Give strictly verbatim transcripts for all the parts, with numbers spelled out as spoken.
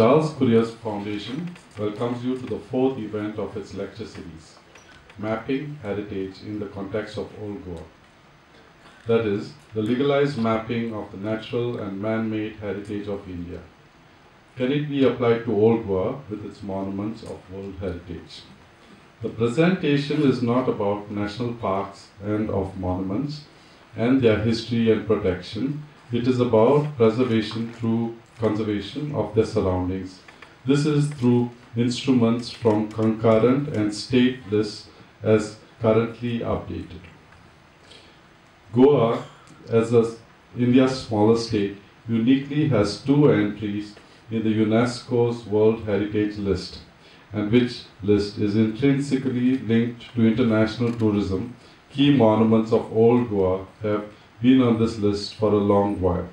Charles Correa Foundation welcomes you to the fourth event of its lecture series, Mapping Heritage in the Context of Old Goa. That is, the legalized mapping of the natural and man-made heritage of India. Can it be applied to Old Goa with its monuments of world heritage? The presentation is not about national parks and of monuments and their history and protection. It is about preservation through conservation of their surroundings. This is through instruments from concurrent and state lists as currently updated. Goa, as a, India's smallest state, uniquely has two entries in the UNESCO's World Heritage List, and which list is intrinsically linked to international tourism. Key monuments of Old Goa have been on this list for a long while.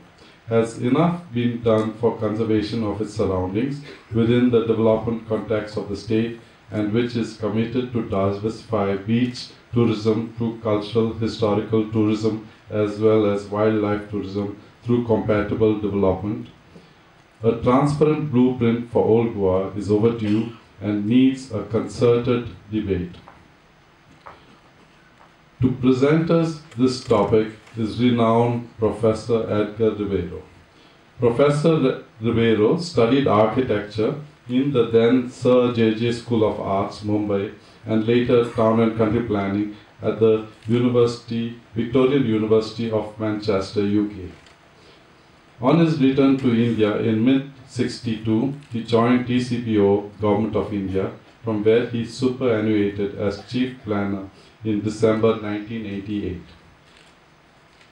Has enough been done for conservation of its surroundings within the development context of the state, and which is committed to diversify beach tourism through cultural, historical tourism as well as wildlife tourism through compatible development? A transparent blueprint for Old Goa is overdue and needs a concerted debate. To present us this topic is renowned Professor Edgar Ribeiro. Professor Ribeiro studied architecture in the then Sir J J School of Arts, Mumbai, and later Town and Country Planning at the University, Victorian University of Manchester, U K. On his return to India in mid sixty-two, he joined T C P O, Government of India, from where he superannuated as Chief Planner in December nineteen eighty-eight.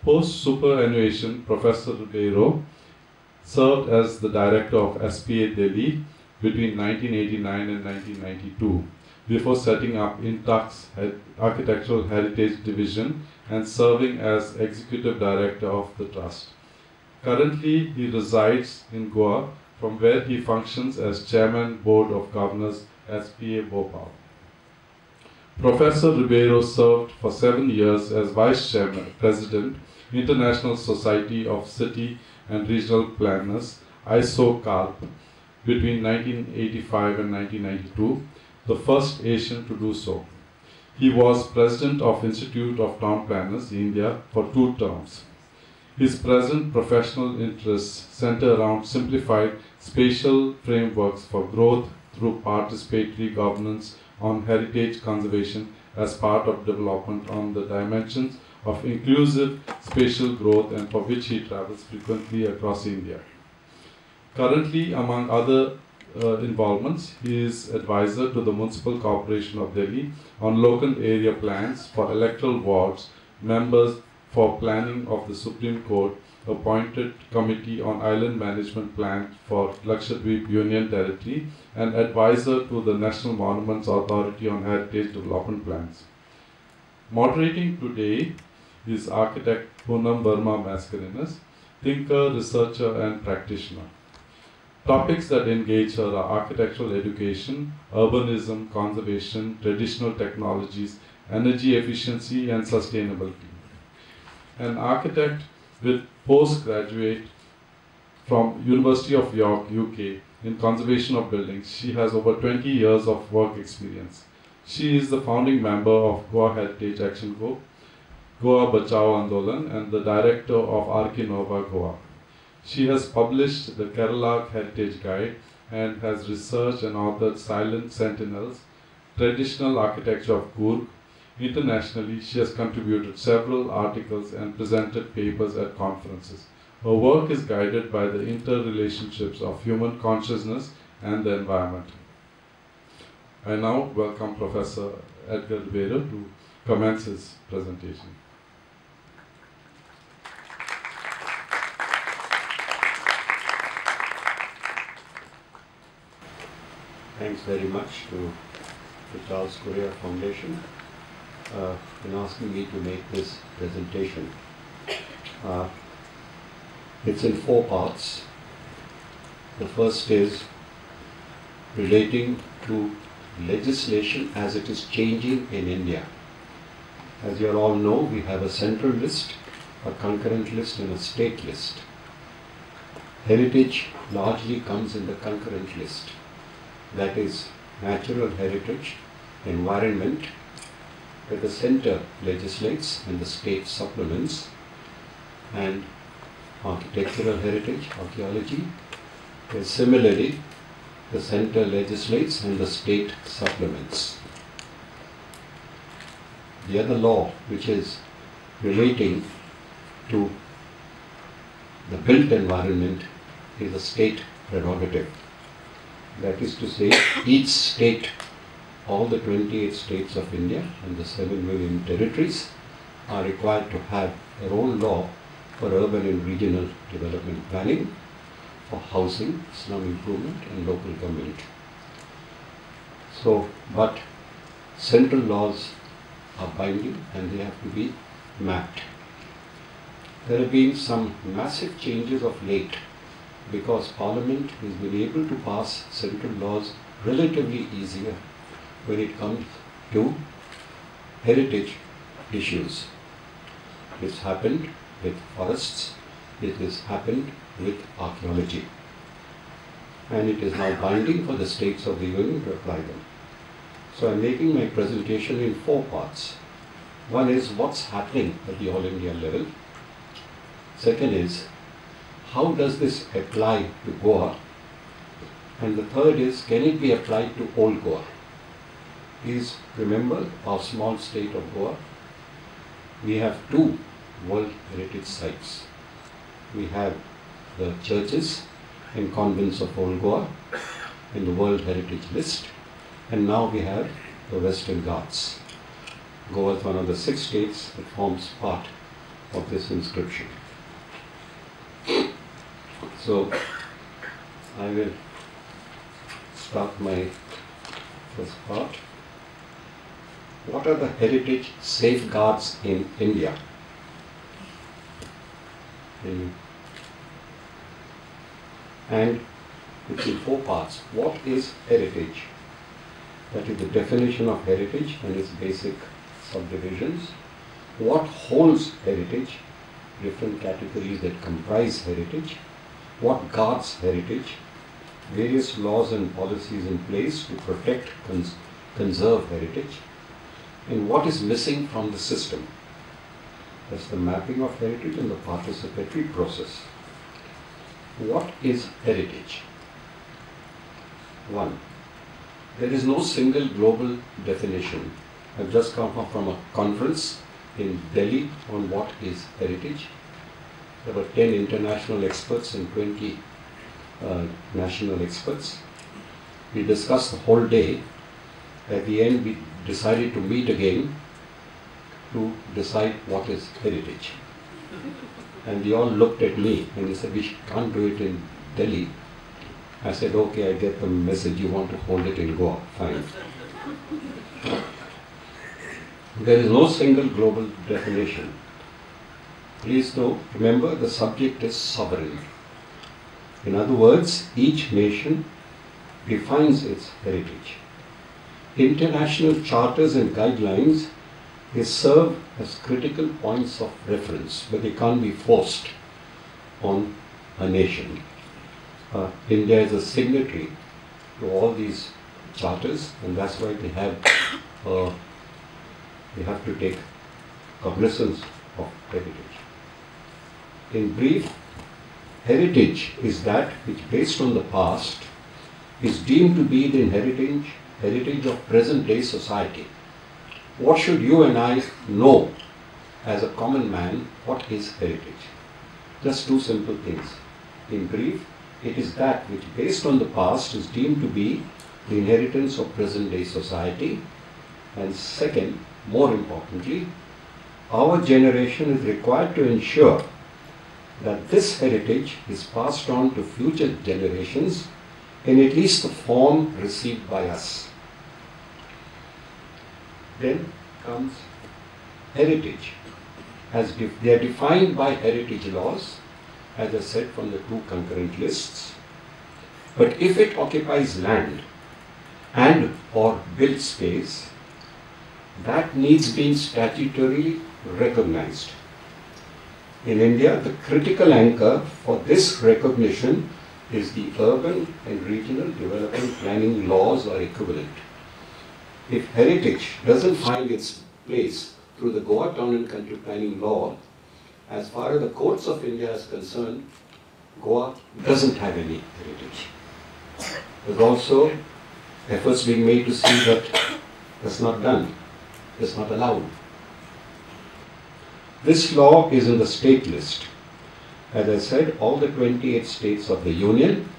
Post-superannuation, Professor Ribeiro served as the Director of S P A Delhi between nineteen eighty-nine and nineteen ninety-two, before setting up Intach's Architectural Heritage Division and serving as Executive Director of the Trust. Currently, he resides in Goa, from where he functions as Chairman Board of Governors, S P A Bhopal. Professor Ribeiro served for seven years as Vice Chairman, President, International Society of City and Regional Planners, ISOCARP, between nineteen eighty-five and nineteen ninety-two, the first Asian to do so. He was President of Institute of Town Planners, India, for two terms. His present professional interests center around simplified spatial frameworks for growth through participatory governance on heritage conservation as part of development on the dimensions of inclusive spatial growth, and for which he travels frequently across India. Currently, among other uh, involvements, he is advisor to the Municipal Corporation of Delhi on local area plans for electoral wards, members for planning of the Supreme Court, appointed committee on island management plan for Lakshadweep Union Territory, and advisor to the National Monuments Authority on heritage development plans. Moderating today is architect Poonam Verma Mascarenhas, thinker, researcher, and practitioner. Topics that engage her are architectural education, urbanism, conservation, traditional technologies, energy efficiency, and sustainability. An architect with postgraduate from University of York, U K, in conservation of buildings, she has over twenty years of work experience. She is the founding member of Goa Heritage Action Group, Goa Bachao Andolan, and the director of Arquinova Goa. She has published the Kerala Heritage Guide and has researched and authored Silent Sentinels, Traditional Architecture of Coorg. Internationally, she has contributed several articles and presented papers at conferences. Her work is guided by the interrelationships of human consciousness and the environment. I now welcome Professor Edgar Ribeiro to commence his presentation. Thanks very much to the Charles Correa Foundation Uh, in asking me to make this presentation. Uh, it's in four parts. The first is relating to legislation as it is changing in India. As you all know, we have a central list, a concurrent list, and a state list. Heritage largely comes in the concurrent list, that is natural heritage, environment, where the center legislates and the state supplements, and architectural heritage, archaeology, where similarly the center legislates and the state supplements. The other law, which is relating to the built environment, is a state prerogative. That is to say, each state, all the twenty-eight states of India and the seven union territories are required to have their own law for urban and regional development planning, for housing, slum improvement and local government. So, but central laws are binding and they have to be mapped. There have been some massive changes of late because Parliament has been able to pass central laws relatively easier when it comes to heritage issues. It's happened with forests, it has happened with archaeology, and it is now binding for the states of the union to apply them. So I am making my presentation in four parts. One is what's happening at the all India level. Second is how does this apply to Goa, and the third is can it be applied to Old Goa. Please remember our small state of Goa. We have two World Heritage Sites. We have the churches and convents of Old Goa in the World Heritage List, and now we have the Western Ghats. Goa is one of the six states that forms part of this inscription. So, I will start my first part. What are the heritage safeguards in India? And it's in four parts. What is heritage? That is the definition of heritage and its basic subdivisions. What holds heritage? Different categories that comprise heritage. What guards heritage? Various laws and policies in place to protect, cons conserve heritage. And what is missing from the system? That's the mapping of heritage and the participatory process. What is heritage? One, there is no single global definition. I've just come up from a conference in Delhi on what is heritage. There were ten international experts and twenty uh, national experts. We discussed the whole day. At the end, we decided to meet again to decide what is heritage. And they all looked at me and they said, we can't do it in Delhi. I said, okay, I get the message, you want to hold it in Goa, fine. There is no single global definition. Please know, remember the subject is sovereign. In other words, each nation defines its heritage. International charters and guidelines, they serve as critical points of reference, but they can't be forced on a nation. Uh, India is a signatory to all these charters, and that's why they have uh, they have to take cognizance of heritage. In brief, heritage is that which, based on the past, is deemed to be the heritage heritage of present-day society. What should you and I know as a common man? What is heritage? Just two simple things. In brief, it is that which based on the past is deemed to be the inheritance of present-day society. And second, more importantly, our generation is required to ensure that this heritage is passed on to future generations in at least the form received by us. Then comes heritage. As they are defined by heritage laws, as I said, from the two concurrent lists. But if it occupies land and or built space, that needs being statutorily recognized. In India, the critical anchor for this recognition is the Urban and Regional Development Planning laws or equivalent. If heritage doesn't find its place through the Goa Town and Country Planning law, as far as the courts of India is concerned, Goa doesn't have any heritage. There's also efforts being made to see that that's not done, that's not allowed. This law is in the state list. As I said, all the twenty-eight states of the Union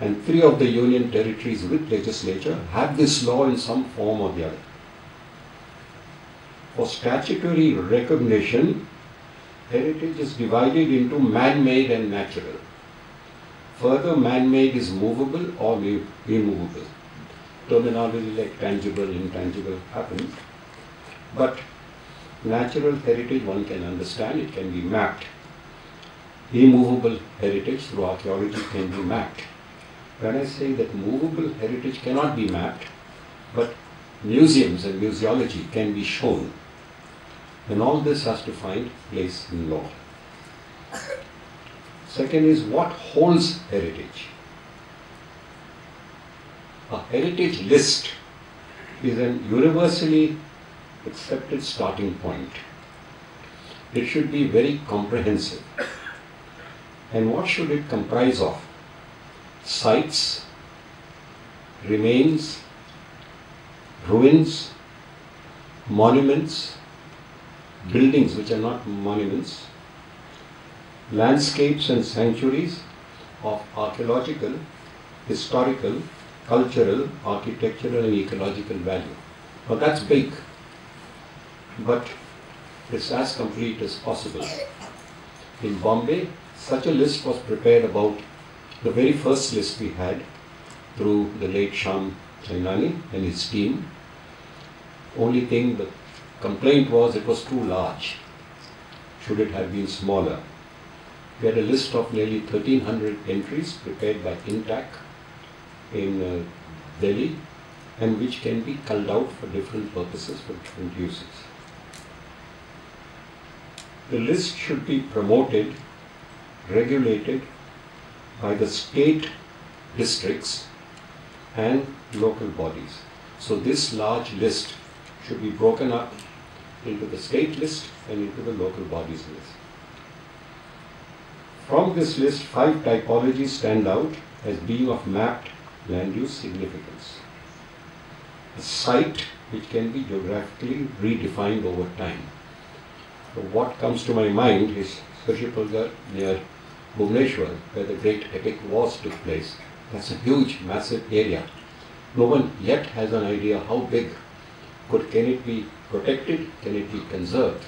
and three of the Union territories with legislature have this law in some form or the other. For statutory recognition, heritage is divided into man-made and natural. Further, man-made is movable or immovable. Terminology like tangible, intangible happens. But natural heritage one can understand, it can be mapped. Immovable heritage through archaeology can be mapped. When I say that movable heritage cannot be mapped, but museums and museology can be shown. And all this has to find place in law. Second is what holds heritage. A heritage list is an universally accepted starting point. It should be very comprehensive. And what should it comprise of? Sites, remains, ruins, monuments, buildings which are not monuments, landscapes and sanctuaries of archaeological, historical, cultural, architectural and ecological value. Now that's big, but it's as complete as possible. In Bombay, such a list was prepared about the very first list we had through the late Sham Chainani and his team. Only thing, the complaint was it was too large. Should it have been smaller? We had a list of nearly thirteen hundred entries prepared by Intach in uh, Delhi, and which can be culled out for different purposes, for different uses. The list should be promoted, regulated by the state districts and local bodies. So this large list should be broken up into the state list and into the local bodies list. From this list, five typologies stand out as being of mapped land use significance. A site which can be geographically redefined over time. So what comes to my mind is Pushpagar near Bhuvneshwar, where the great epic wars took place. That's a huge, massive area. No one yet has an idea how big. Could, can it be protected? Can it be conserved?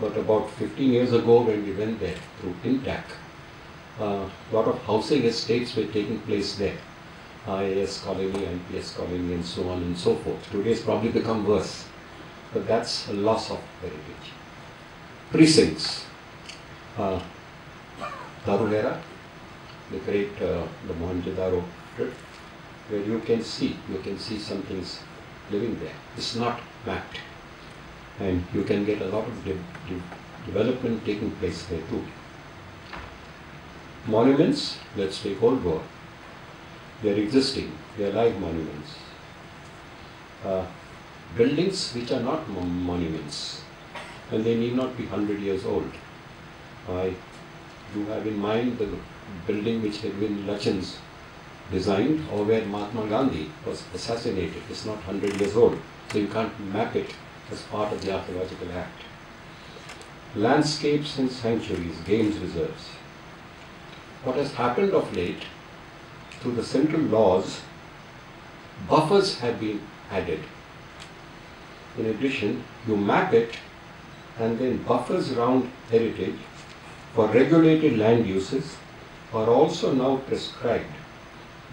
But about fifteen years ago when we went there through Intach, a uh, lot of housing estates were taking place there. I A S colony, N P S colony and so on and so forth. Today it's probably become worse. But that's a loss of heritage. Precincts. Uh, Taruhera, the great uh, the Mohenjodaro trip, where you can see, you can see some things living there. It's not mapped. And you can get a lot of de de development taking place there too. Monuments, let's take Old Goa. They are existing, they are live monuments. Uh, buildings which are not mon monuments, and they need not be one hundred years old. I do have in mind the building which Edwin Lutyens designed, or where Mahatma Gandhi was assassinated. It's not one hundred years old, so you can't map it as part of the Archaeological Act. Landscapes and sanctuaries, games reserves. What has happened of late, through the central laws, buffers have been added. In addition, you map it and then buffers around heritage for regulated land uses are also now prescribed,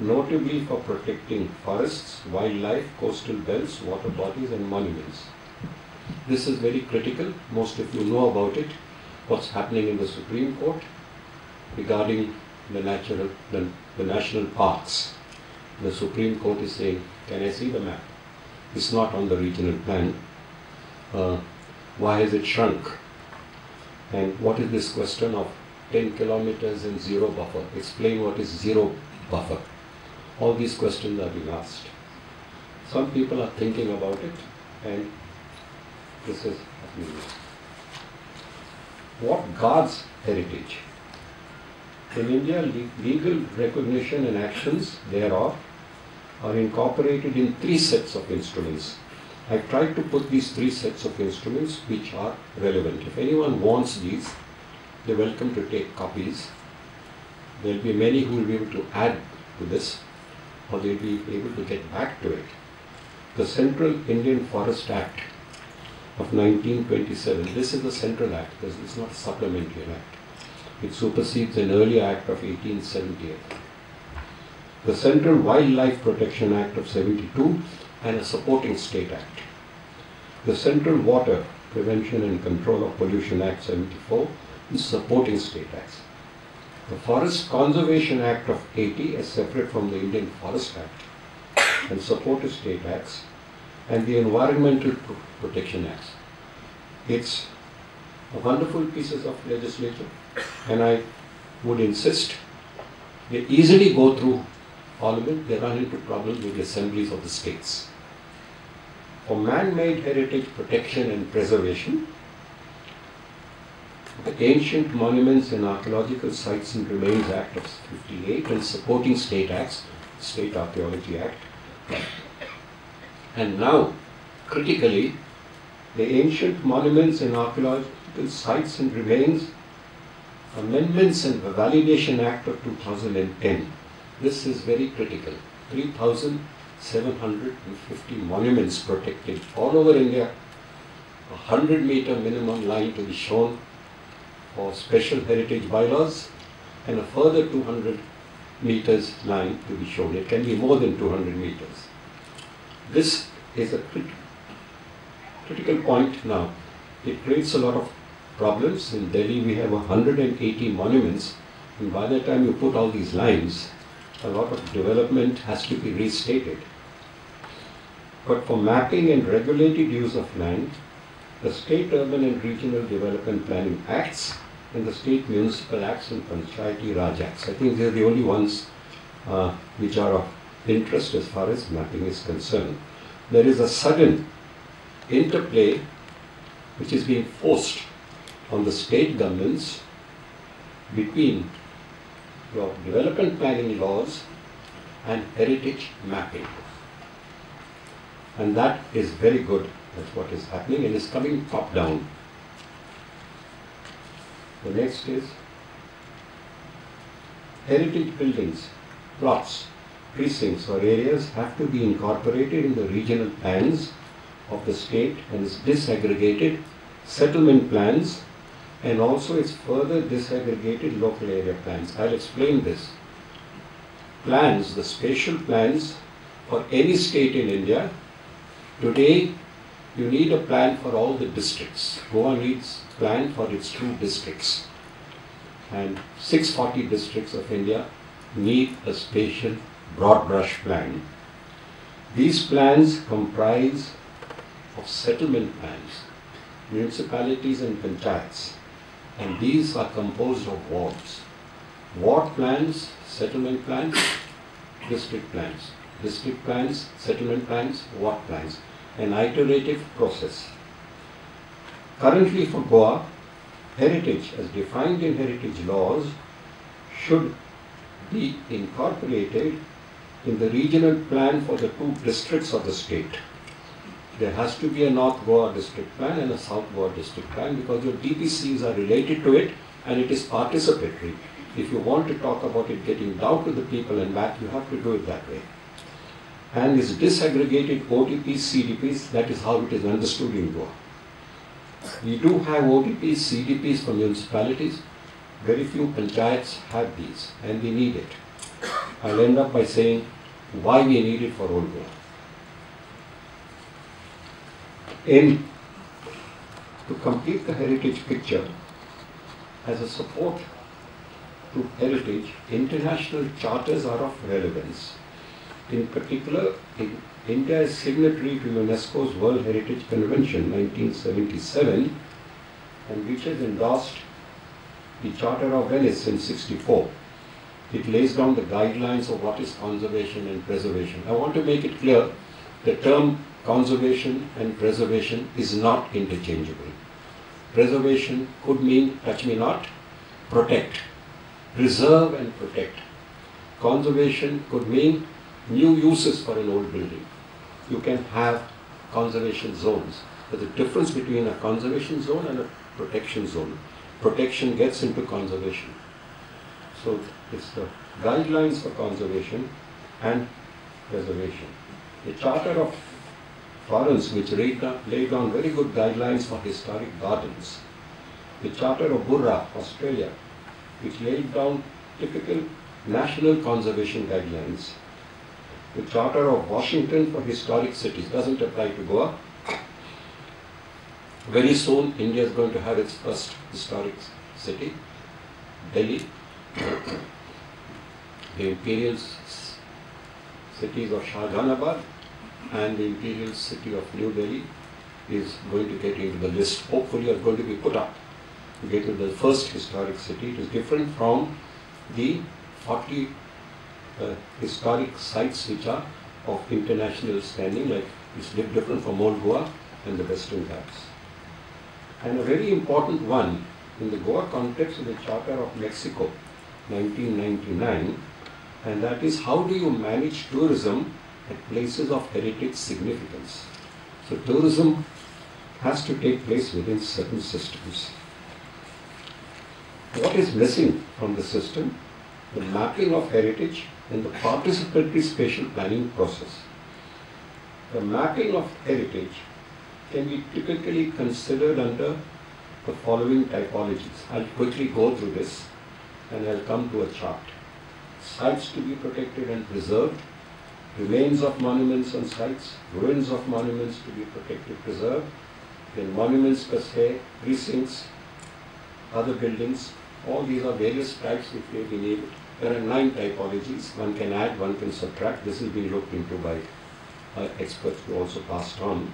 notably for protecting forests, wildlife, coastal belts, water bodies and monuments. This is very critical. Most of you know about it, what's happening in the Supreme Court regarding the natural, the, the national parks. The Supreme Court is saying, can I see the map? It's not on the regional plan. Uh, why has it shrunk? And what is this question of ten kilometers and zero buffer? Explain what is zero buffer. All these questions are being asked. Some people are thinking about it, and this is what guards heritage. In India, legal recognition and actions thereof are incorporated in three sets of instruments. I tried to put these three sets of instruments which are relevant. If anyone wants these, they're welcome to take copies. There will be many who will be able to add to this, or they will be able to get back to it. The Central Indian Forest Act of nineteen twenty-seven, this is the Central Act, this is not a supplementary act. It supersedes an earlier act of eighteen seventy-eight. The Central Wildlife Protection Act of seventy-two and a supporting state act. The Central Water Prevention and Control of Pollution Act seventy-four is supporting state acts. The Forest Conservation Act of eighty is separate from the Indian Forest Act and supporting state acts, and the Environmental Protection Acts. It's a wonderful pieces of legislation, and I would insist they easily go through Parliament. They run into problems with the assemblies of the states. For man-made heritage protection and preservation, the Ancient Monuments and Archaeological Sites and Remains Act of fifty-eight and supporting state acts, State Archaeology Act. And now, critically, the Ancient Monuments and Archaeological Sites and Remains Amendments and Validation Act of two thousand ten. This is very critical. three thousand seven hundred fifty monuments protected all over India. A one hundred meter minimum line to be shown for special heritage bylaws, and a further two hundred meters line to be shown. It can be more than two hundred meters. This is a crit critical point now. It creates a lot of problems. In Delhi, we have one hundred eighty monuments, and by the time you put all these lines, a lot of development has to be restated. But for mapping and regulated use of land, the State Urban and Regional Development Planning Acts and the State Municipal Acts and Panchayati Raj Acts. I think they are the only ones uh, which are of interest as far as mapping is concerned. There is a sudden interplay which is being forced on the state governments between your development planning laws and heritage mapping. And that is very good. That's what is happening, and is coming top down. The next is heritage buildings, plots, precincts or areas have to be incorporated in the regional plans of the state and its disaggregated settlement plans, and also its further disaggregated local area plans. I'll explain this. Plans, the spatial plans for any state in India, today you need a plan for all the districts. Goa needs a plan for its two districts. And six hundred forty districts of India need a spatial broad brush plan. These plans comprise of settlement plans, municipalities and panchayats, and these are composed of wards. Ward plans, settlement plans, district plans. District plans, settlement plans, ward plans. An iterative process. Currently for Goa, heritage as defined in heritage laws should be incorporated in the regional plan for the two districts of the state. There has to be a North Goa district plan and a South Goa district plan, because your D P Cs are related to it and it is participatory. If you want to talk about it getting down to the people and back, you have to do it that way. And is disaggregated O D Ps, C D Ps, that is how it is understood in Goa. We do have O D Ps, C D Ps for municipalities. Very few panchayats have these, and we need it. I'll end up by saying why we need it for Old Goa. In to complete the heritage picture, as a support to heritage, international charters are of relevance. In particular, India is signatory to UNESCO's World Heritage Convention nineteen seventy-seven and which has endorsed the Charter of Venice in sixty-four. It lays down the guidelines of what is conservation and preservation. I want to make it clear, the term conservation and preservation is not interchangeable. Preservation could mean touch me not, protect, preserve and protect. Conservation could mean new uses for an old building. You can have conservation zones. There's a difference between a conservation zone and a protection zone. Protection gets into conservation. So it's the guidelines for conservation and preservation. The Charter of Florence, which laid down very good guidelines for historic gardens. The Charter of Burra, Australia, which laid down typical national conservation guidelines. The Charter of Washington for historic cities doesn't apply to Goa. Very soon, India is going to have its first historic city, Delhi. The imperial cities of Shahjahanabad and the imperial city of New Delhi is going to get into the list, hopefully are going to be put up to get into the first historic city. It is different from the forty uh, historic sites which are of international standing, like it's different from Old Goa and the Western Ghats. And a very important one in the Goa context is the Charter of Mexico, nineteen ninety-nine, and that is how do you manage tourism at places of heritage significance. So tourism has to take place within certain systems. What is missing from the system? The mapping of heritage and the participatory spatial planning process. The mapping of heritage can be typically considered under the following typologies. I'll quickly go through this and I'll come to a chart. Sites to be protected and preserved, remains of monuments and sites, ruins of monuments to be protected, preserved, then monuments per se, precincts, other buildings, all these are various types which may be needed. There are nine typologies, one can add, one can subtract. This is being looked into by uh, experts who also passed on.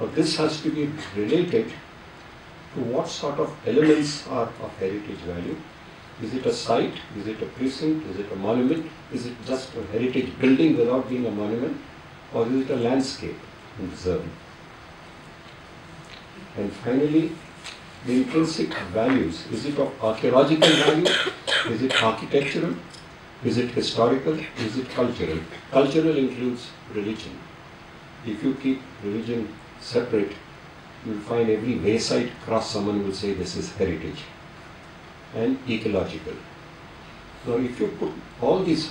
But this has to be related to what sort of elements are of heritage value. Is it a site? Is it a precinct? Is it a monument? Is it just a heritage building without being a monument? Or is it a landscape and preserving? And finally, the intrinsic values. Is it of archaeological value? Is it architectural? Is it historical? Is it cultural? Cultural includes religion. If you keep religion separate, you will find every wayside cross someone will say this is heritage. And ecological. Now if you put all these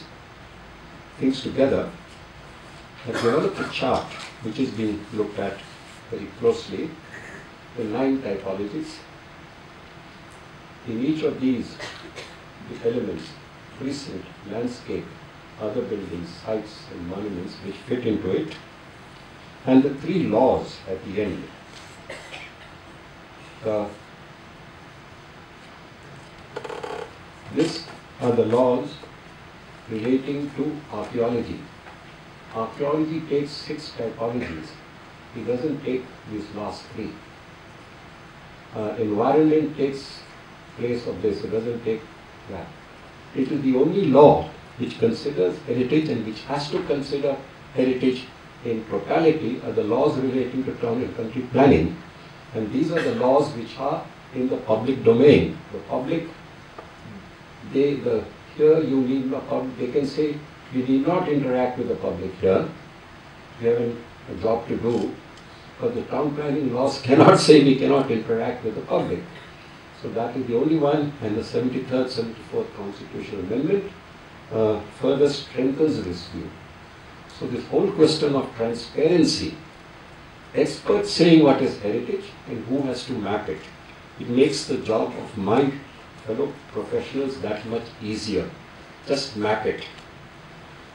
things together and develop a chart which is being looked at very closely, the nine typologies, in each of these the elements, precinct, landscape, other buildings, sites and monuments which fit into it, and the three laws at the end. The These are the laws relating to archaeology. Archaeology takes six typologies. It doesn't take these last three. Uh, environment takes place of this. It doesn't take that. It is the only law which considers heritage and which has to consider heritage in totality are the laws relating to town and country planning. And these are the laws which are in the public domain. The public They, the, here you need not, they can say, we need not interact with the public here, we have a job to do, but the town planning laws cannot say we cannot interact with the public. So that is the only one, and the seventy-third, seventy-fourth Constitutional Amendment uh, further strengthens this view. So this whole question of transparency, experts saying what is heritage and who has to map it, it makes the job of my fellow professionals that much easier. Just map it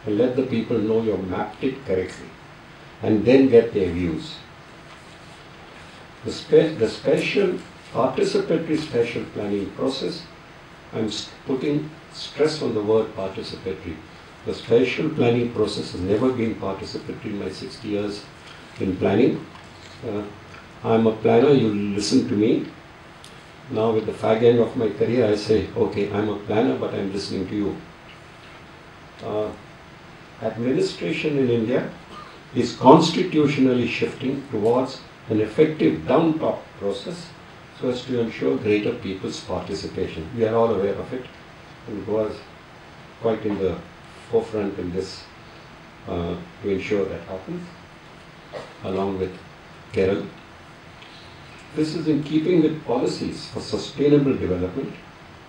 and let the people know you mapped it correctly and then get their views. The, spe the special participatory special planning process, I'm putting stress on the word participatory. The special planning process has never been participatory in my sixty years in planning. Uh, I'm a planner, you listen to me. Now with the fag end of my career, I say, okay, I'm a planner, but I'm listening to you. Uh, administration in India is constitutionally shifting towards an effective down-top process so as to ensure greater people's participation. We are all aware of it, and Goa is quite in the forefront in this uh, to ensure that happens, along with Kerala. This is in keeping with policies for sustainable development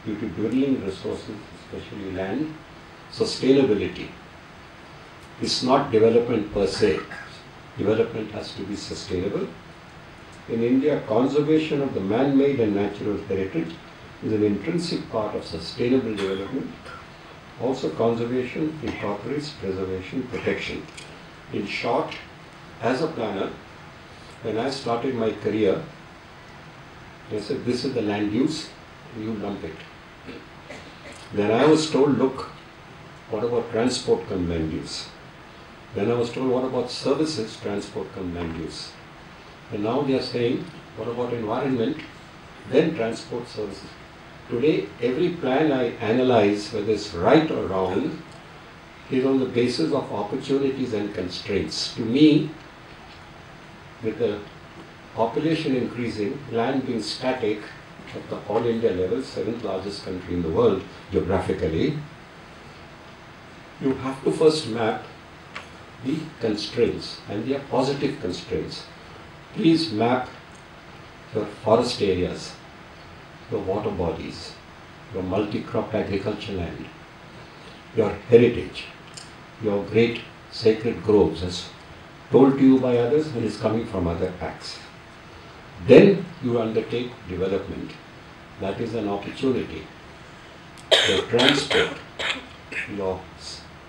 due to dwindling resources, especially land. Sustainability is not development per se. Development has to be sustainable. In India, conservation of the man-made and natural heritage is an intrinsic part of sustainable development. Also, conservation incorporates preservation, protection. In short, as a planner, when I started my career, they said, this is the land use, you dump it. Then I was told, look, what about transport cum land use? Then I was told, what about services, transport cum land use? And now they are saying, what about environment, then transport services. Today, every plan I analyze, whether it's right or wrong, is on the basis of opportunities and constraints. To me, with the population increasing, land being static at the all India level, seventh largest country in the world geographically, you have to first map the constraints, and they are positive constraints. Please map your forest areas, your water bodies, your multi-crop agriculture land, your heritage, your great sacred groves as told to you by others and is coming from other acts. Then you undertake development. That is an opportunity. Your transport, your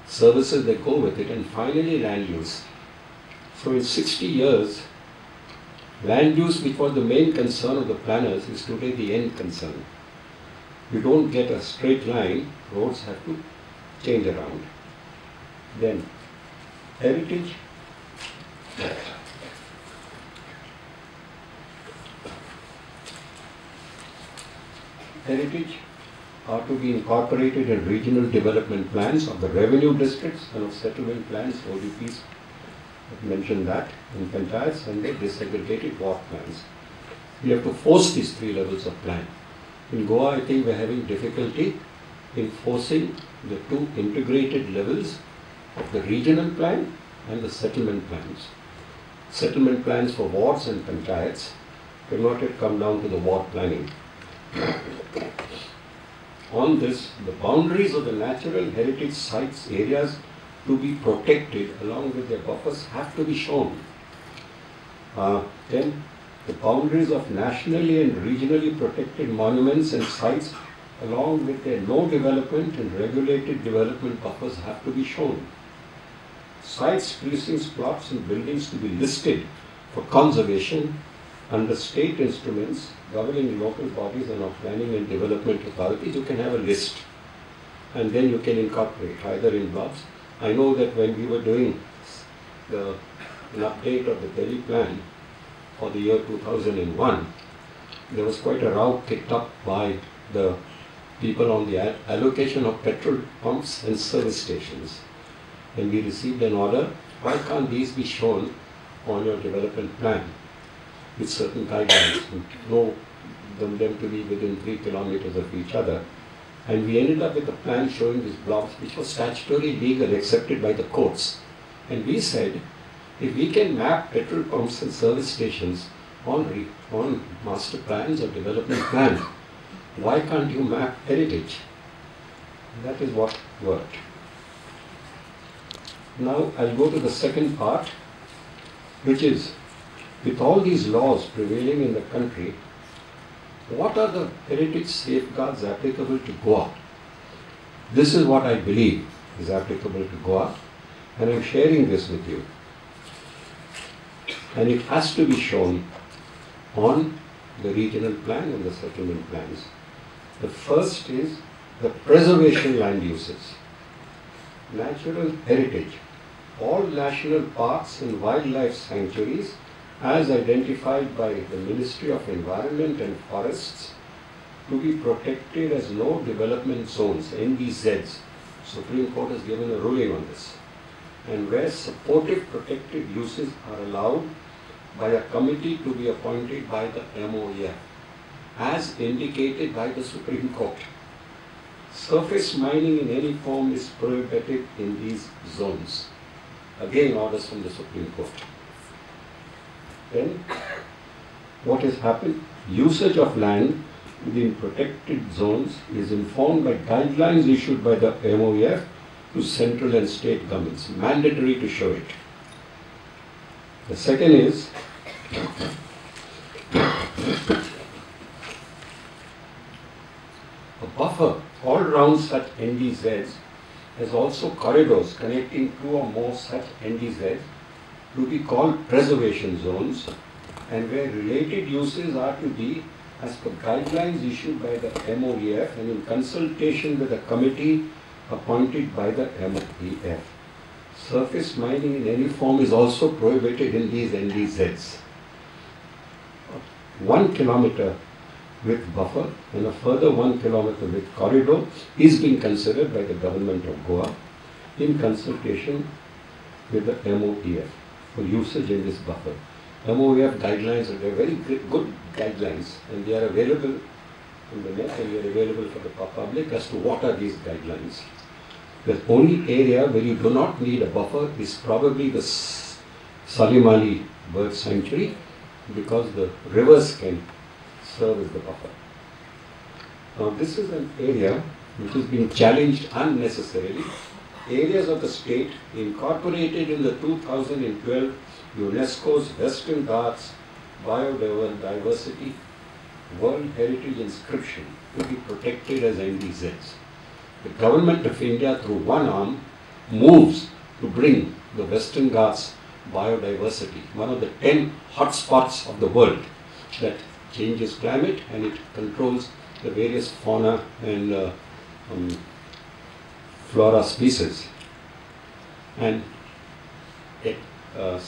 services that go with it, and finally land use. So in sixty years, land use, which was the main concern of the planners, is today the end concern. You don't get a straight line, roads have to change around. Then, heritage. Heritage are to be incorporated in regional development plans of the revenue districts and of settlement plans, O D Ps, I've mentioned that, in Panchayats, and the disaggregated walk plans. We have to force these three levels of plan. In Goa, I think we're having difficulty in forcing the two integrated levels of the regional plan and the settlement plans. Settlement plans for wards and panchayats have not yet come down to the ward planning. On this, the boundaries of the natural heritage sites, areas to be protected along with their buffers have to be shown. Uh, then, the boundaries of nationally and regionally protected monuments and sites along with their no development and regulated development buffers have to be shown. Sites, precincts, plots and buildings to be listed for conservation under state instruments governing local bodies and of planning and development authorities. You can have a list and then you can incorporate either in blocks. I know that when we were doing the, an update of the Delhi plan for the year two thousand one, there was quite a row kicked up by the people on the allocation of petrol pumps and service stations. And we received an order, why can't these be shown on your development plan with certain guidelines, know them, them to be within three kilometers of each other. And we ended up with a plan showing these blocks, which was statutorily legal, accepted by the courts. And we said, if we can map petrol pumps and service stations on, re on master plans or development plan, why can't you map heritage? And that is what worked. Now I'll go to the second part, which is, with all these laws prevailing in the country, what are the heritage safeguards applicable to Goa? This is what I believe is applicable to Goa, and I'm sharing this with you. And it has to be shown on the regional plan and the settlement plans. The first is the preservation land uses. Natural heritage. All national parks and wildlife sanctuaries as identified by the Ministry of Environment and Forests to be protected as no development zones, N D Zs. Supreme Court has given a ruling on this. And where supportive protected uses are allowed by a committee to be appointed by the M O E F, as indicated by the Supreme Court. Surface mining in any form is prohibited in these zones. Again, orders from the Supreme Court. Then, what has happened? Usage of land within protected zones is informed by guidelines issued by the M O E F to central and state governments, mandatory to show it. The second is a buffer all round such N D Zs has also corridors connecting two or more such N D Zs to be called preservation zones, and where related uses are to be as per guidelines issued by the M O E F and in consultation with a committee appointed by the M O E F. Surface mining in any form is also prohibited in these N D Zs. One kilometer with buffer and a further one kilometer with corridor is being considered by the government of Goa in consultation with the M O E F for usage in this buffer. M O E F guidelines are very good guidelines, and they are available in the net and they are available for the public as to what are these guidelines. The only area where you do not need a buffer is probably the Salim Ali Bird Sanctuary, because the rivers can serve as the buffer. Now this is an area which has been challenged unnecessarily. Areas of the state incorporated in the two thousand twelve UNESCO's Western Ghats Biodiversity World Heritage Inscription to be protected as N D Zs. The Government of India through one arm moves to bring the Western Ghats biodiversity, one of the ten hotspots of the world that changes climate and it controls the various fauna and uh, um, flora species. And it, uh,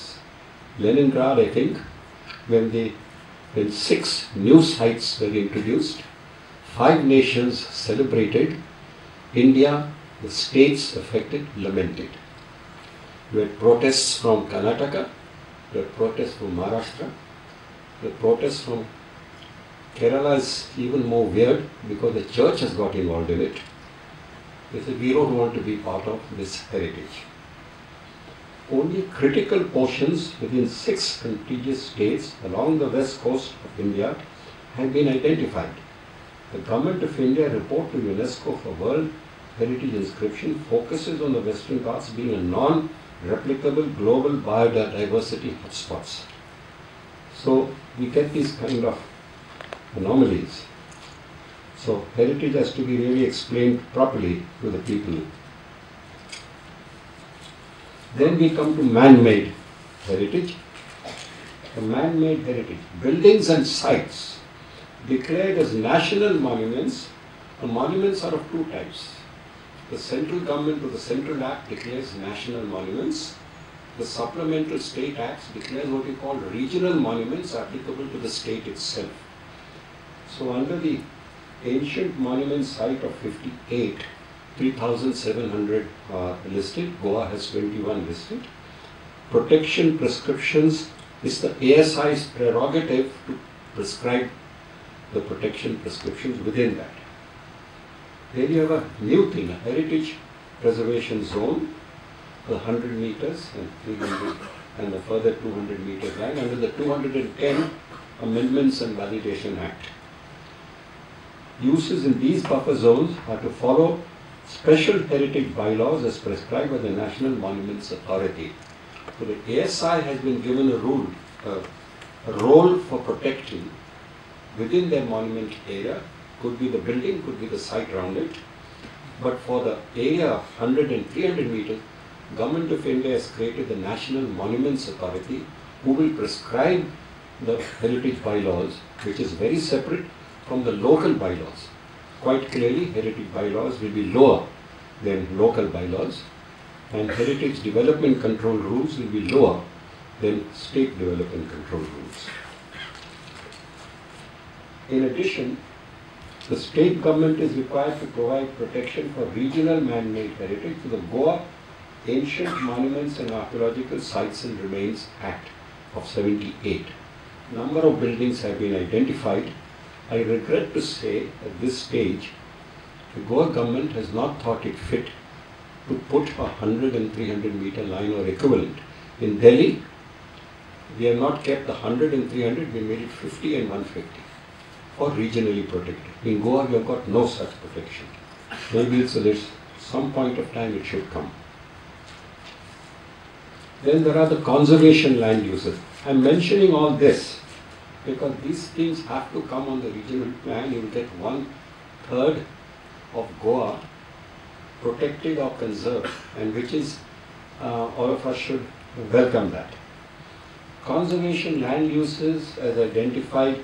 Leningrad, I think, when the when six new sites were introduced, five nations celebrated, India, the states affected, lamented. You had protests from Karnataka, you had protests from Maharashtra, you had protests from Kerala is even more weird because the church has got involved in it. They said, we don't want to be part of this heritage. Only critical portions within six contiguous states along the west coast of India have been identified. The Government of India report to UNESCO for World Heritage Inscription focuses on the Western Ghats being a non-replicable global biodiversity hotspots. So we get these kind of anomalies. So heritage has to be really explained properly to the people. Then we come to man-made heritage. The man-made heritage. Buildings and sites declared as national monuments. The monuments are of two types. The central government of the Central Act declares national monuments. The supplemental state acts declares what we call regional monuments applicable to the state itself. So under the Ancient Monument Site of fifty-eight, three thousand seven hundred are listed. Goa has twenty-one listed. Protection prescriptions is the A S I's prerogative to prescribe the protection prescriptions within that. Then you have a new thing, a heritage preservation zone, the one hundred meters and three hundred and the further two hundred meter line under the two hundred ten Amendments and Validation Act. Uses in these buffer zones are to follow special heritage bylaws as prescribed by the National Monuments Authority. So the A S I has been given a rule, uh, a role for protecting within their monument area. Could be the building, could be the site around it. But for the area of one hundred and three hundred meters, Government of India has created the National Monuments Authority, who will prescribe the heritage bylaws, which is very separate from the local bylaws. Quite clearly, heritage bylaws will be lower than local bylaws, and heritage development control rules will be lower than state development control rules. In addition, The state government is required to provide protection for regional man-made heritage through the Goa Ancient Monuments and Archaeological Sites and Remains Act of seventy-eight. A number of buildings have been identified. I regret to say at this stage, the Goa government has not thought it fit to put a one hundred and three hundred meter line or equivalent. In Delhi, we have not kept the one hundred and three hundred, we made it fifty and one fifty. Or regionally protected. In Goa, we have got no such protection. Maybe it's at some point of time it should come. Then there are the conservation land uses. I'm mentioning all this because these things have to come on the regional plan. You will get one third of Goa protected or conserved, and which is uh, all of us should welcome that. Conservation land uses as identified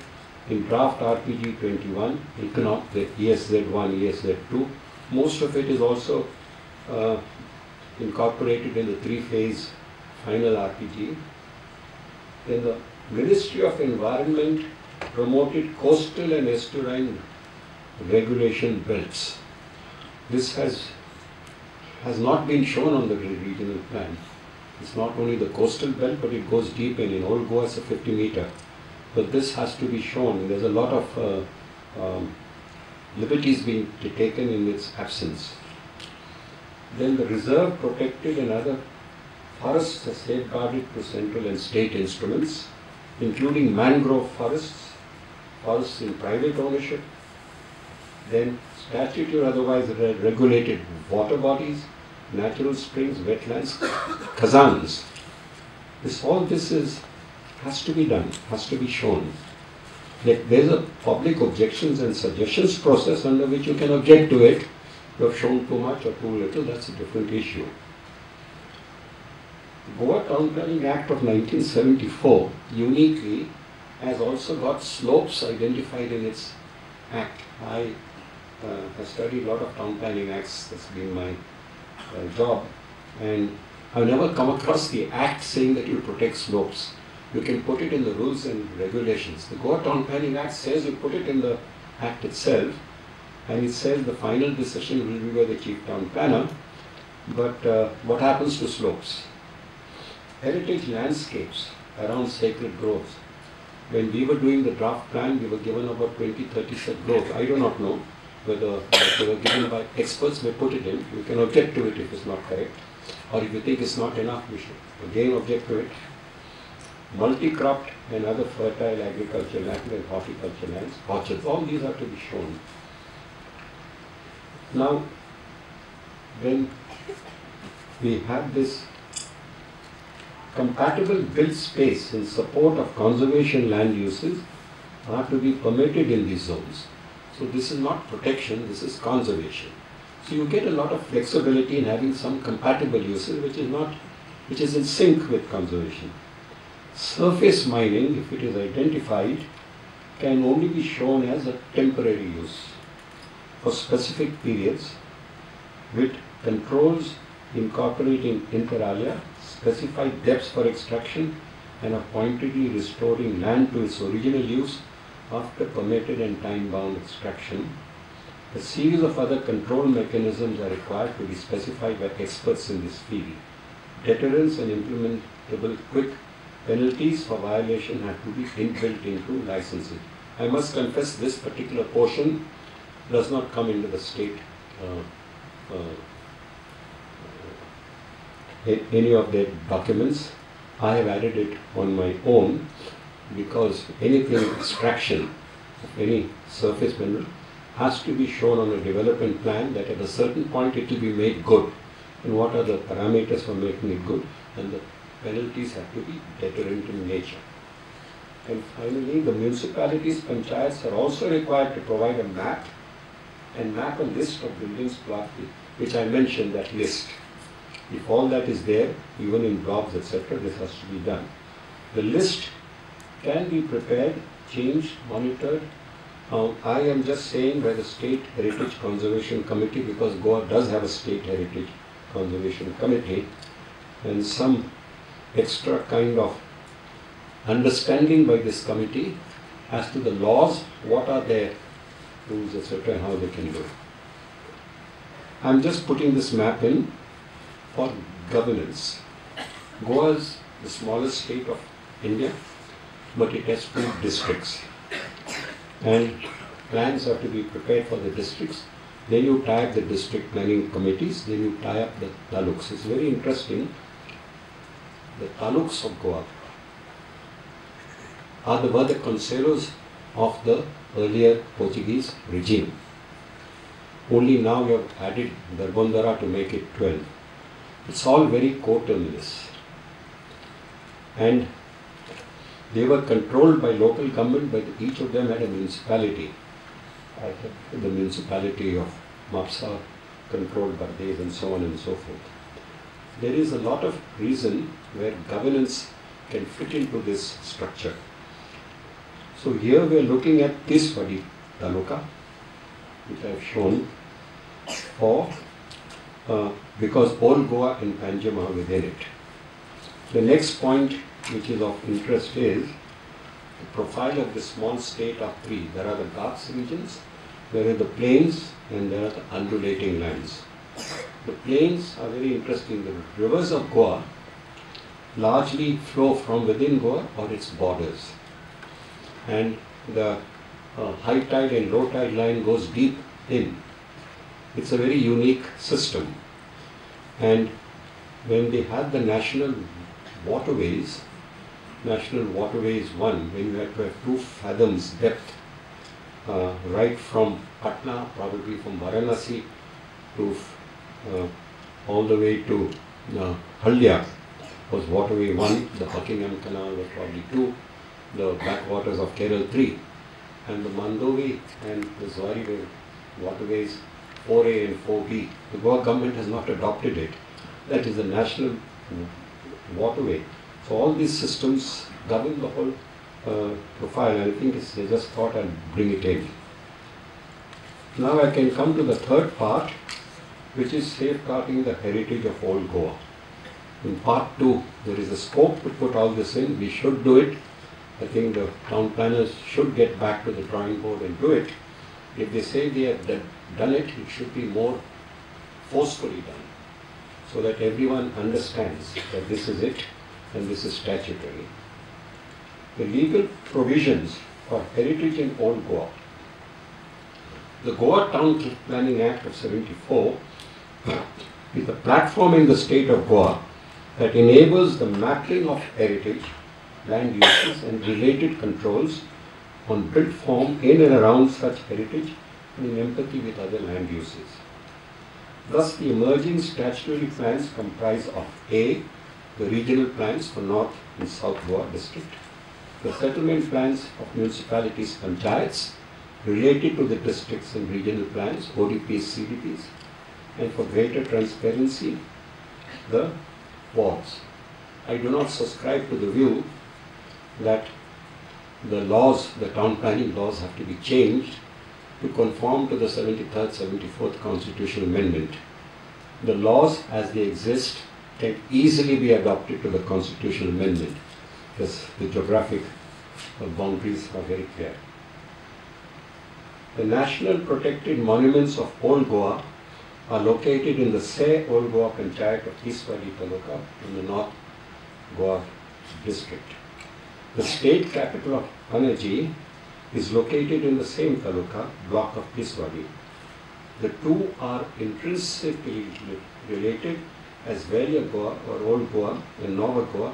in draft R P G twenty-one, economic, the E S Z one, E S Z two, most of it is also uh, incorporated in the three-phase final R P G. Then the Ministry of Environment promoted coastal and estuarine regulation belts. This has, has not been shown on the regional plan. It's not only the coastal belt, but it goes deep, and in Old Goa it's a fifty meter. But this has to be shown. There's a lot of uh, um, liberties being taken in its absence. Then the reserve protected and other forests are safeguarded to central and state instruments, including mangrove forests, forests in private ownership, then statute or otherwise regulated water bodies, natural springs, wetlands, khazans. This, all this is has to be done, has to be shown. Like there's a public objections and suggestions process under which you can object to it. You have shown too much or too little, that's a different issue. The Goa Town Planning Act of nineteen seventy-four uniquely has also got slopes identified in its act. I uh, have studied a lot of town planning acts, that's been my uh, job, and I've never come across the act saying that you protect slopes. You can put it in the rules and regulations. The Goa Town Planning Act says you put it in the Act itself, and it says the final decision will be by the Chief Town Planner, but uh, what happens to slopes? Heritage landscapes around sacred groves. When we were doing the draft plan, we were given about twenty, thirty such groves. I do not know whether they were given by experts, may put it in. You can object to it if it's not correct, or if you think it's not enough, you should again object to it. Multi-cropped and other fertile agriculture land and horticulture lands, orchards, all these are to be shown. Now, when we have this compatible built space in support of conservation land uses are to be permitted in these zones. So this is not protection, this is conservation. So you get a lot of flexibility in having some compatible uses which is not, which is in sync with conservation. Surface mining, if it is identified, can only be shown as a temporary use for specific periods with controls incorporating inter alia, specified depths for extraction, and appointedly restoring land to its original use after permitted and time-bound extraction. A series of other control mechanisms are required to be specified by experts in this field. Deterrence and implementable quick penalties for violation have to be inbuilt into licensing. I must confess this particular portion does not come into the state, uh, uh, any of their documents. I have added it on my own because anything extraction of any surface mineral has to be shown on a development plan that at a certain point it will be made good. And what are the parameters for making it good? And the penalties have to be deterrent in nature. And finally, the municipalities, panchayats are also required to provide a map and map a list of buildings, which I mentioned, that list. If all that is there, even in blobs, et cetera, this has to be done. The list can be prepared, changed, monitored. Uh, I am just saying by the State Heritage Conservation Committee, because Goa does have a State Heritage Conservation Committee, and some extra kind of understanding by this committee as to the laws, what are their rules, et cetera, how they can do. I'm just putting this map in for governance. Goa is the smallest state of India, but it has two districts, and plans have to be prepared for the districts. Then you tie up the district planning committees, then you tie up the taluks. It's very interesting. The taluks of Goa are the, were the conselhos of the earlier Portuguese regime. Only now we have added Darbandara to make it twelve. It's all very coterminous. And they were controlled by local government, but each of them had a municipality. I think the municipality of Mapsa controlled by Bhades and so on and so forth. There is a lot of reason where governance can fit into this structure. So here we are looking at Tiswadi Taluka, which I have shown for, uh, because Old Goa and Panjim are within it. The next point which is of interest is the profile of the small state of three. There are the Ghats regions, there are the plains, and there are the undulating lands. The plains are very interesting. The rivers of Goa largely flow from within Goa or its borders. And the uh, high tide and low tide line goes deep in. It's a very unique system. And when they had the national waterways, National Waterways one, when you had to have two fathoms depth, uh, right from Patna, probably from Varanasi, to uh, all the way to uh, Haldia, was waterway one, the Buckingham Canal was probably two, the backwaters of Kerala three, and the Mandovi and the Zuarie waterways four A and four B. The Goa government has not adopted it. That is a national waterway. So all these systems govern the whole uh, profile. I think it's, they just thought I'd bring it in. Now I can come to the third part, which is safeguarding the heritage of Old Goa. In part two, there is a scope to put all this in. We should do it. I think the town planners should get back to the drawing board and do it. If they say they have done it, it should be more forcefully done, so that everyone understands that this is it. And this is statutory. The legal provisions for heritage in Old Goa. The Goa Town Planning Act of seventy-four is a platform in the state of Goa that enables the mapping of heritage, land uses and related controls on built form in and around such heritage and in empathy with other land uses. Thus the emerging statutory plans comprise of A, the regional plans for North and South Goa district, the settlement plans of municipalities, panchayats, related to the districts and regional plans, O D Ps, C D Ps, and for greater transparency, the wards. I do not subscribe to the view that the laws, the town planning laws, have to be changed to conform to the seventy-third, seventy-fourth constitutional amendment. The laws as they exist can easily be adopted to the constitutional amendment, because the geographic boundaries are very clear. The national protected monuments of Old Goa are located in the Se Old Goa Panchayat of Tiswadi Taluka in the North Goa district. The state capital of Panaji is located in the same taluka, block of Tiswadi. The two are intrinsically related as Vale Goa or Old Goa and Nova Goa,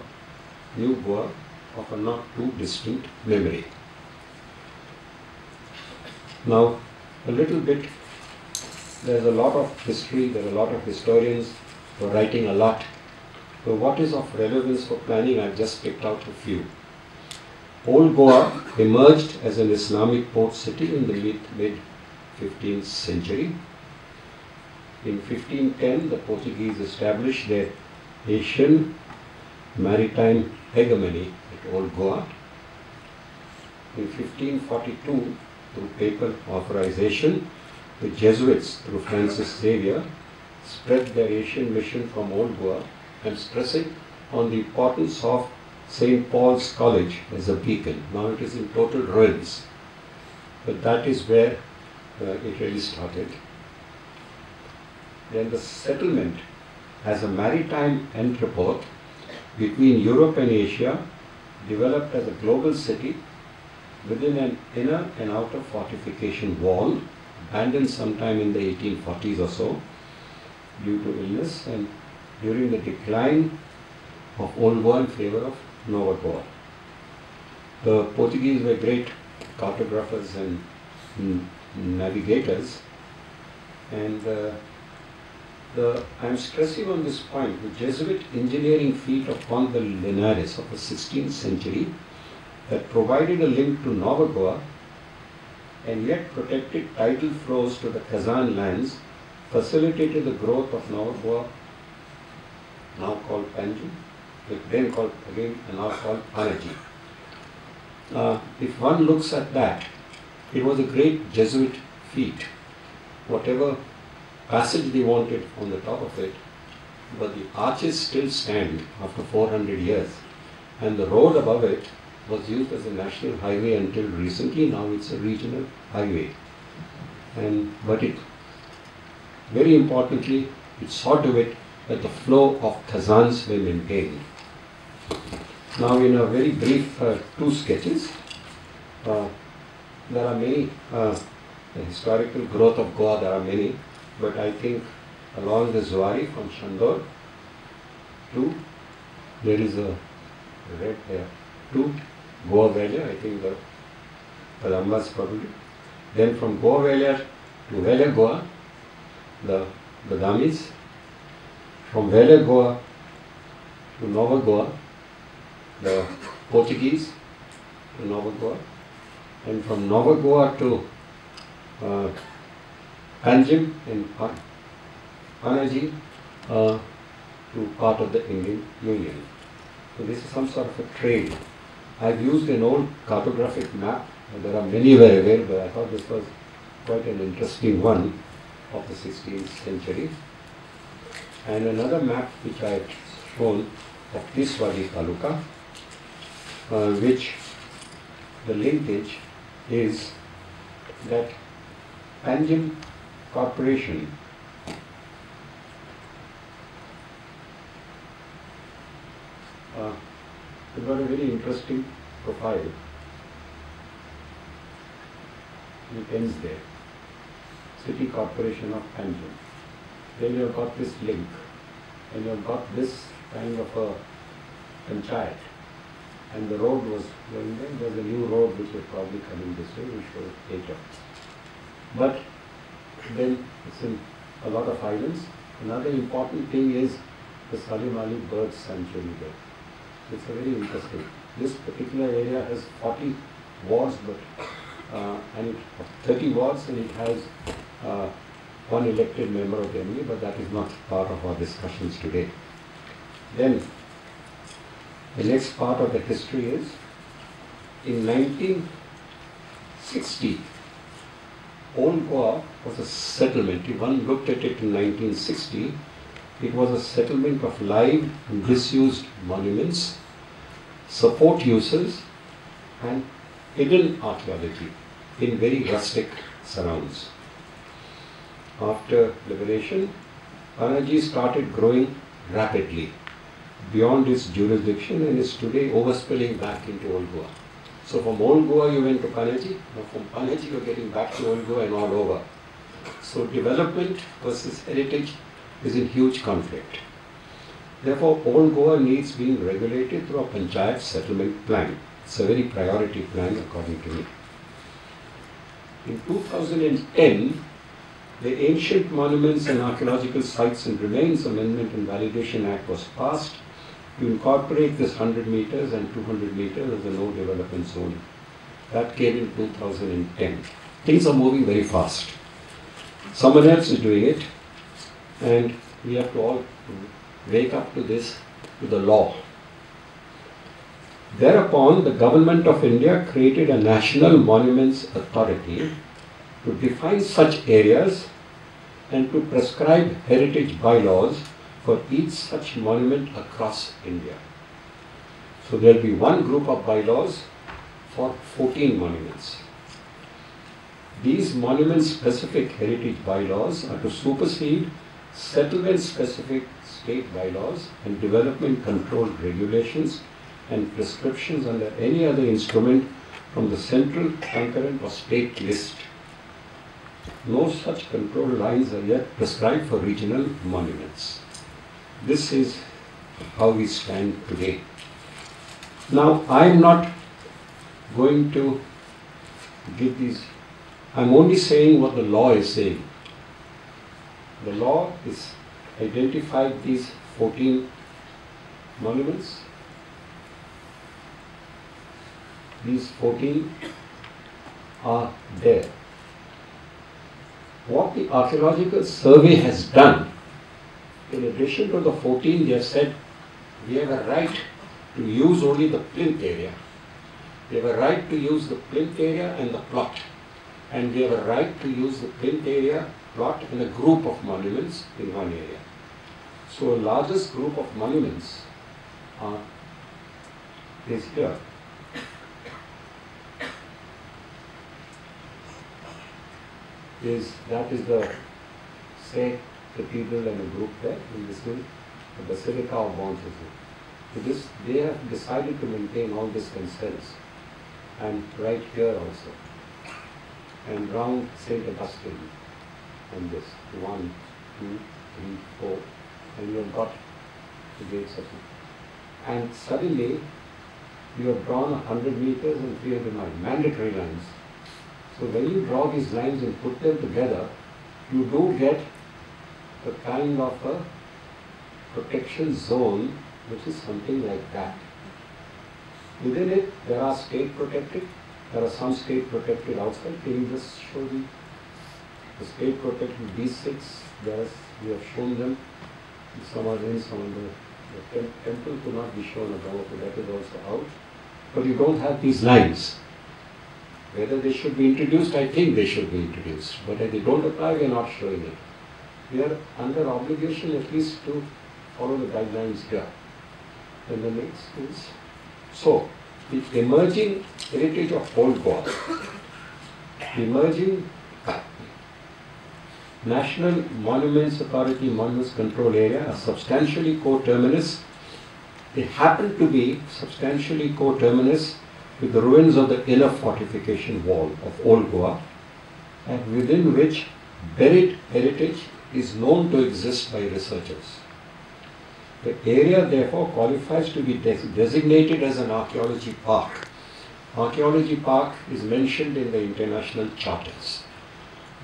New Goa, of a not too distant memory. Now, a little bit, there's a lot of history, there are a lot of historians who are writing a lot. So what is of relevance for planning? I've just picked out a few. Old Goa emerged as an Islamic port city in the mid-fifteenth century. In fifteen ten, the Portuguese established their Asian maritime hegemony at Old Goa. In fifteen forty-two, through papal authorization, the Jesuits, through Francis Xavier, spread their Asian mission from Old Goa and stressing on the importance of Saint Paul's College as a beacon. Now it is in total ruins, but that is where uh, it really started. Then the settlement as a maritime entrepôt between Europe and Asia developed as a global city within an inner and outer fortification wall, abandoned sometime in the eighteen forties or so due to illness and during the decline of Old Goa in favor of Nova Goa. The Portuguese were great cartographers and navigators, and uh, the, I am stressing on this point, the Jesuit engineering feat of Ponda Linares of the sixteenth century that provided a link to Nova Goa and yet protected tidal flows to the Kazan lands facilitated the growth of Nova Goa, now called Panjim, then called again and now called Panaji. Uh, if one looks at that, it was a great Jesuit feat. Whatever passage they wanted on the top of it, but the arches still stand after four hundred years, and the road above it was used as a national highway until recently. Now it's a regional highway, and but it very importantly it saw to it that the flow of khazans were maintained. Now, in a very brief uh, two sketches, uh, there are many uh, the historical growth of Goa. There are many, but I think along the Zuarie from Chandor to there is a red there to Goa Valley. I think the Palambas probably. Then from Goa Valley to Vale Goa, the Vadames. From Vale Goa to Nova Goa, the Portuguese to Nova Goa, and from Nova Goa to uh, Panjim and Panaji uh, to part of the Indian Union. So this is some sort of a trade. I've used an old cartographic map, and there are many were available. I thought this was quite an interesting one of the sixteenth century. And another map which I have shown of this Wadi Kaluka, uh, which the linkage is that Panjim Corporation uh, has got a very interesting profile. It ends there. City Corporation of Panjim. Then you have got this link, and you have got this kind of a panchayat, and the road was going there. There was a new road which was probably coming this way, which was later. But then it's in a lot of islands. Another important thing is the Salim Ali Bird Sanctuary there. It's a very interesting. This particular area has forty wards, but uh, and it, thirty wards, and it has uh, one elected member of the family, but that is not part of our discussions today. Then, the next part of the history is, in nineteen sixty, Old Goa was a settlement. If one looked at it in nineteen sixty, it was a settlement of live and disused monuments, support uses, and hidden archaeology in very rustic surrounds. After liberation, Panaji started growing rapidly beyond its jurisdiction and is today overspilling back into Old Goa. So from Old Goa you went to Panaji, now from Panaji you are getting back to Old Goa and all over. So development versus heritage is in huge conflict. Therefore, Old Goa needs being regulated through a panchayat settlement plan. It's a very priority plan according to me. In two thousand ten, the Ancient Monuments and Archaeological Sites and Remains Amendment and Validation Act was passed to incorporate this one hundred meters and two hundred meters as a no development zone. That came in two thousand ten. Things are moving very fast. Someone else is doing it, and we have to all wake up to this, to the law. Thereupon, the Government of India created a National Monuments Authority to define such areas and to prescribe heritage bylaws for each such monument across India. So there will be one group of bylaws for fourteen monuments. These monument-specific heritage bylaws are to supersede settlement-specific state bylaws and development control regulations and prescriptions under any other instrument from the central, concurrent or state list. No such control lines are yet prescribed for regional monuments. This is how we stand today. Now, I am not going to give these, I am only saying what the law is saying. The law is identified these fourteen monuments. These fourteen are there. What the archaeological survey has done, in addition to the fourteen, they have said we have a right to use only the plinth area. We have a right to use the plinth area and the plot. And we have a right to use the plinth area, plot and a group of monuments in one area. So a largest group of monuments are, is here. Is that is the, say, cathedral and a group there, in this one, the Basilica of Bonfim. So this, they have decided to maintain all this themselves, and right here also, and round Saint Sebastian, and this, one, two, three, four, and you have got the gates of it. And suddenly, you have drawn one hundred meters and three hundred miles, mandatory lines. So when you draw these lines and put them together, you do get a kind of a protection zone, which is something like that. Within it, there are state protected, there are some state protected outside. Can you just show the, the state protected B six? There is, we have shown them. Some are in, some are the, the temple could not be shown above, but that is also out. But you don't have these lines. Whether they should be introduced, I think they should be introduced. But if they don't apply, we are not showing it. We are under obligation at least to follow the guidelines here. And the next is, so, the emerging heritage of Old Goa, the emerging National Monuments Authority Monuments Control Area are substantially coterminous. They happen to be substantially coterminous with the ruins of the inner fortification wall of Old Goa, and within which buried heritage is known to exist by researchers. The area therefore qualifies to be designated as an archaeology park. Archaeology park is mentioned in the international charters.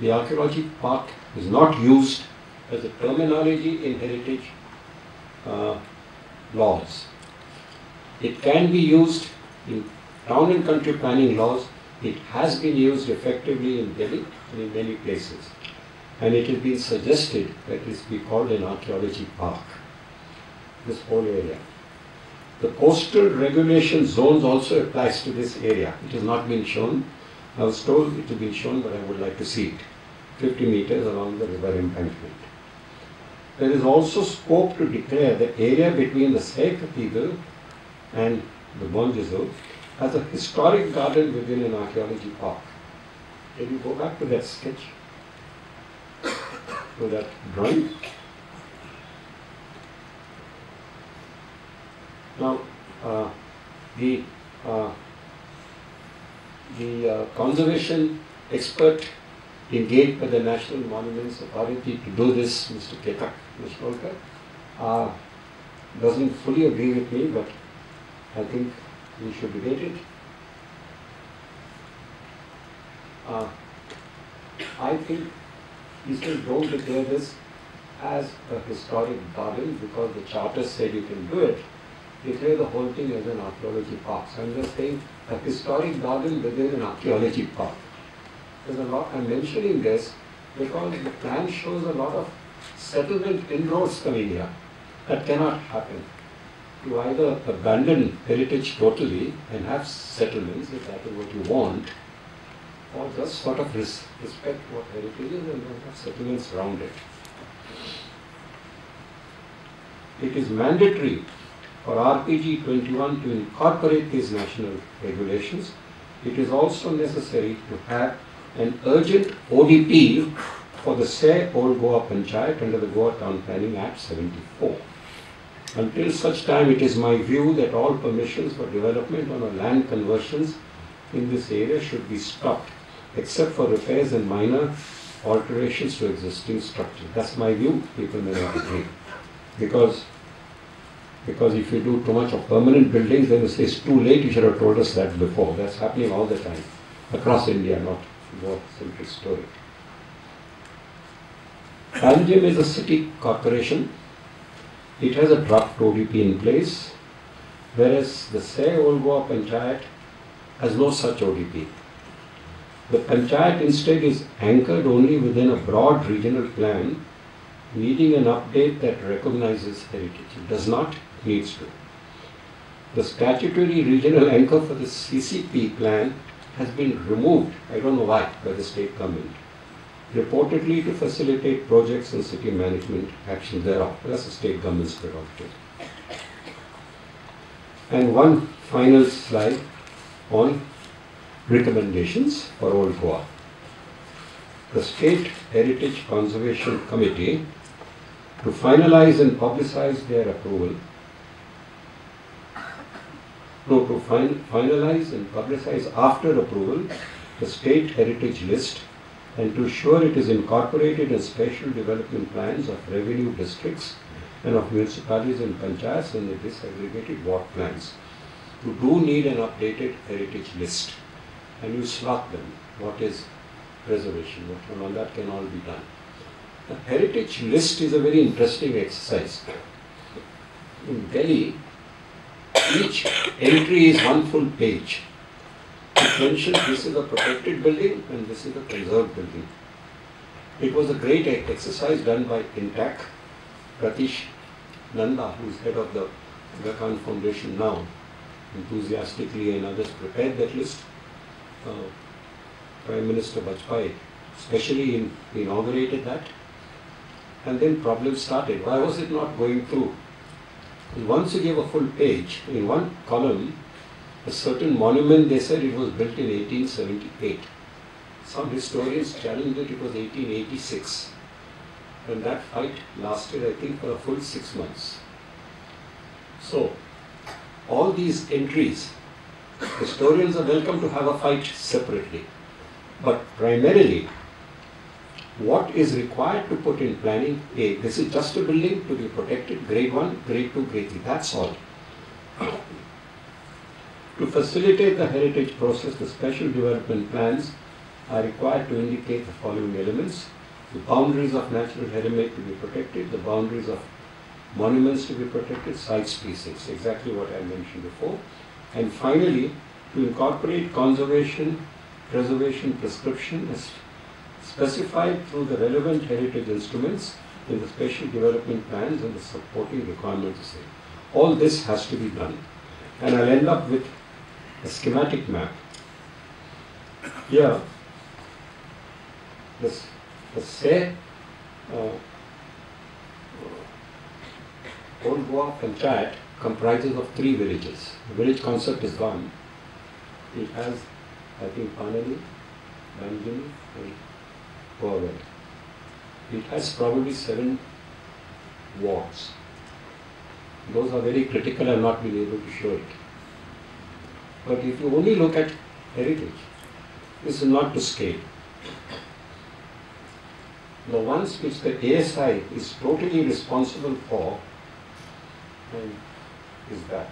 The archaeology park is not used as a terminology in heritage uh, laws. It can be used in Town and Country Planning laws. It has been used effectively in Delhi and in many places. And it has been suggested that it be called an archaeology park, this whole area. The coastal regulation zones also applies to this area. It has not been shown. I was told it has been shown, but I would like to see it. fifty meters along the river embankment. There is also scope to declare the area between the Saint Cathedral and the Mohenjodaro as a historic garden within an archaeology park. Can you go back to that sketch, to that drawing? Now, uh, the, uh, the uh, conservation expert engaged by the National Monuments Authority to do this, Mister Ketak Mishkolkar, uh, doesn't fully agree with me, but I think we should debate it. Uh, I think we still don't declare this as a historic garden because the charter said you can do it. Declare the whole thing as an archaeology park. So I'm just saying a historic garden within an archaeology park. There's a lot, I'm mentioning this because the plan shows a lot of settlement inroads coming here. That cannot happen. To either abandon heritage totally and have settlements, if that is what you want, or just sort of res respect what heritage is and have settlements around it. It is mandatory for R P G twenty-one to incorporate these national regulations. It is also necessary to have an urgent O D P for the said Old Goa Panchayat under the Goa Town Planning Act seventy-four. Until such time, it is my view that all permissions for development on land conversions in this area should be stopped, except for repairs and minor alterations to existing structures. That's my view. People may not agree, because because if you do too much of permanent buildings, then you say it's too late. You should have told us that before. That's happening all the time across India, not Goa centric story. Panjim is a city corporation. It has a draft O D P in place, whereas the say Old Goa Panchayat has no such O D P. The Panchayat instead is anchored only within a broad regional plan, needing an update that recognizes heritage. It does not, needs to. The statutory regional anchor for the C C P plan has been removed, I don't know why, by the state government, reportedly to facilitate projects and city management action thereof. That's the state government's prerogative. And one final slide on recommendations for Old Goa. The State Heritage Conservation Committee, to finalize and publicize their approval, no, to fin finalize and publicize after approval the State Heritage List, and to ensure it is incorporated in special development plans of revenue districts and of municipalities and panchayats and the disaggregated ward plans. You do need an updated heritage list, and you slot them. What is preservation? What and all that can all be done. The heritage list is a very interesting exercise. In Delhi, each entry is one full page. It mentioned this is a protected building and this is a preserved building. It was a great exercise done by Intach, Pratish Nanda, who is head of the Khan Foundation now, enthusiastically and others prepared that list. Uh, Prime Minister Bajpai especially in, inaugurated that, and then problems started. Why was it not going through? And once you gave a full page, in one column, a certain monument, they said it was built in eighteen seventy-eight. Some historians challenged that it was eighteen eighty-six, and that fight lasted, I think, for a full six months. So, all these entries, historians are welcome to have a fight separately, but primarily what is required to put in planning, A, this is just a building to be protected, grade one, grade two, grade three, that's all. To facilitate the heritage process, the special development plans are required to indicate the following elements: the boundaries of natural heritage to be protected, the boundaries of monuments to be protected, sites precincts, exactly what I mentioned before. And finally, to incorporate conservation, preservation prescription as specified through the relevant heritage instruments in the special development plans and the supporting requirements. All this has to be done. And I'll end up with a schematic map. Here, this, the say, uh, Old Goa Panchayat comprises of three villages. The village concept is gone. It has, I think, Panali, Banjim, and Goa Valley. It has probably seven wards. Those are very critical. I have not been able to show it. But if you only look at heritage, this is not to scale. The ones which the A S I is totally responsible for, and is that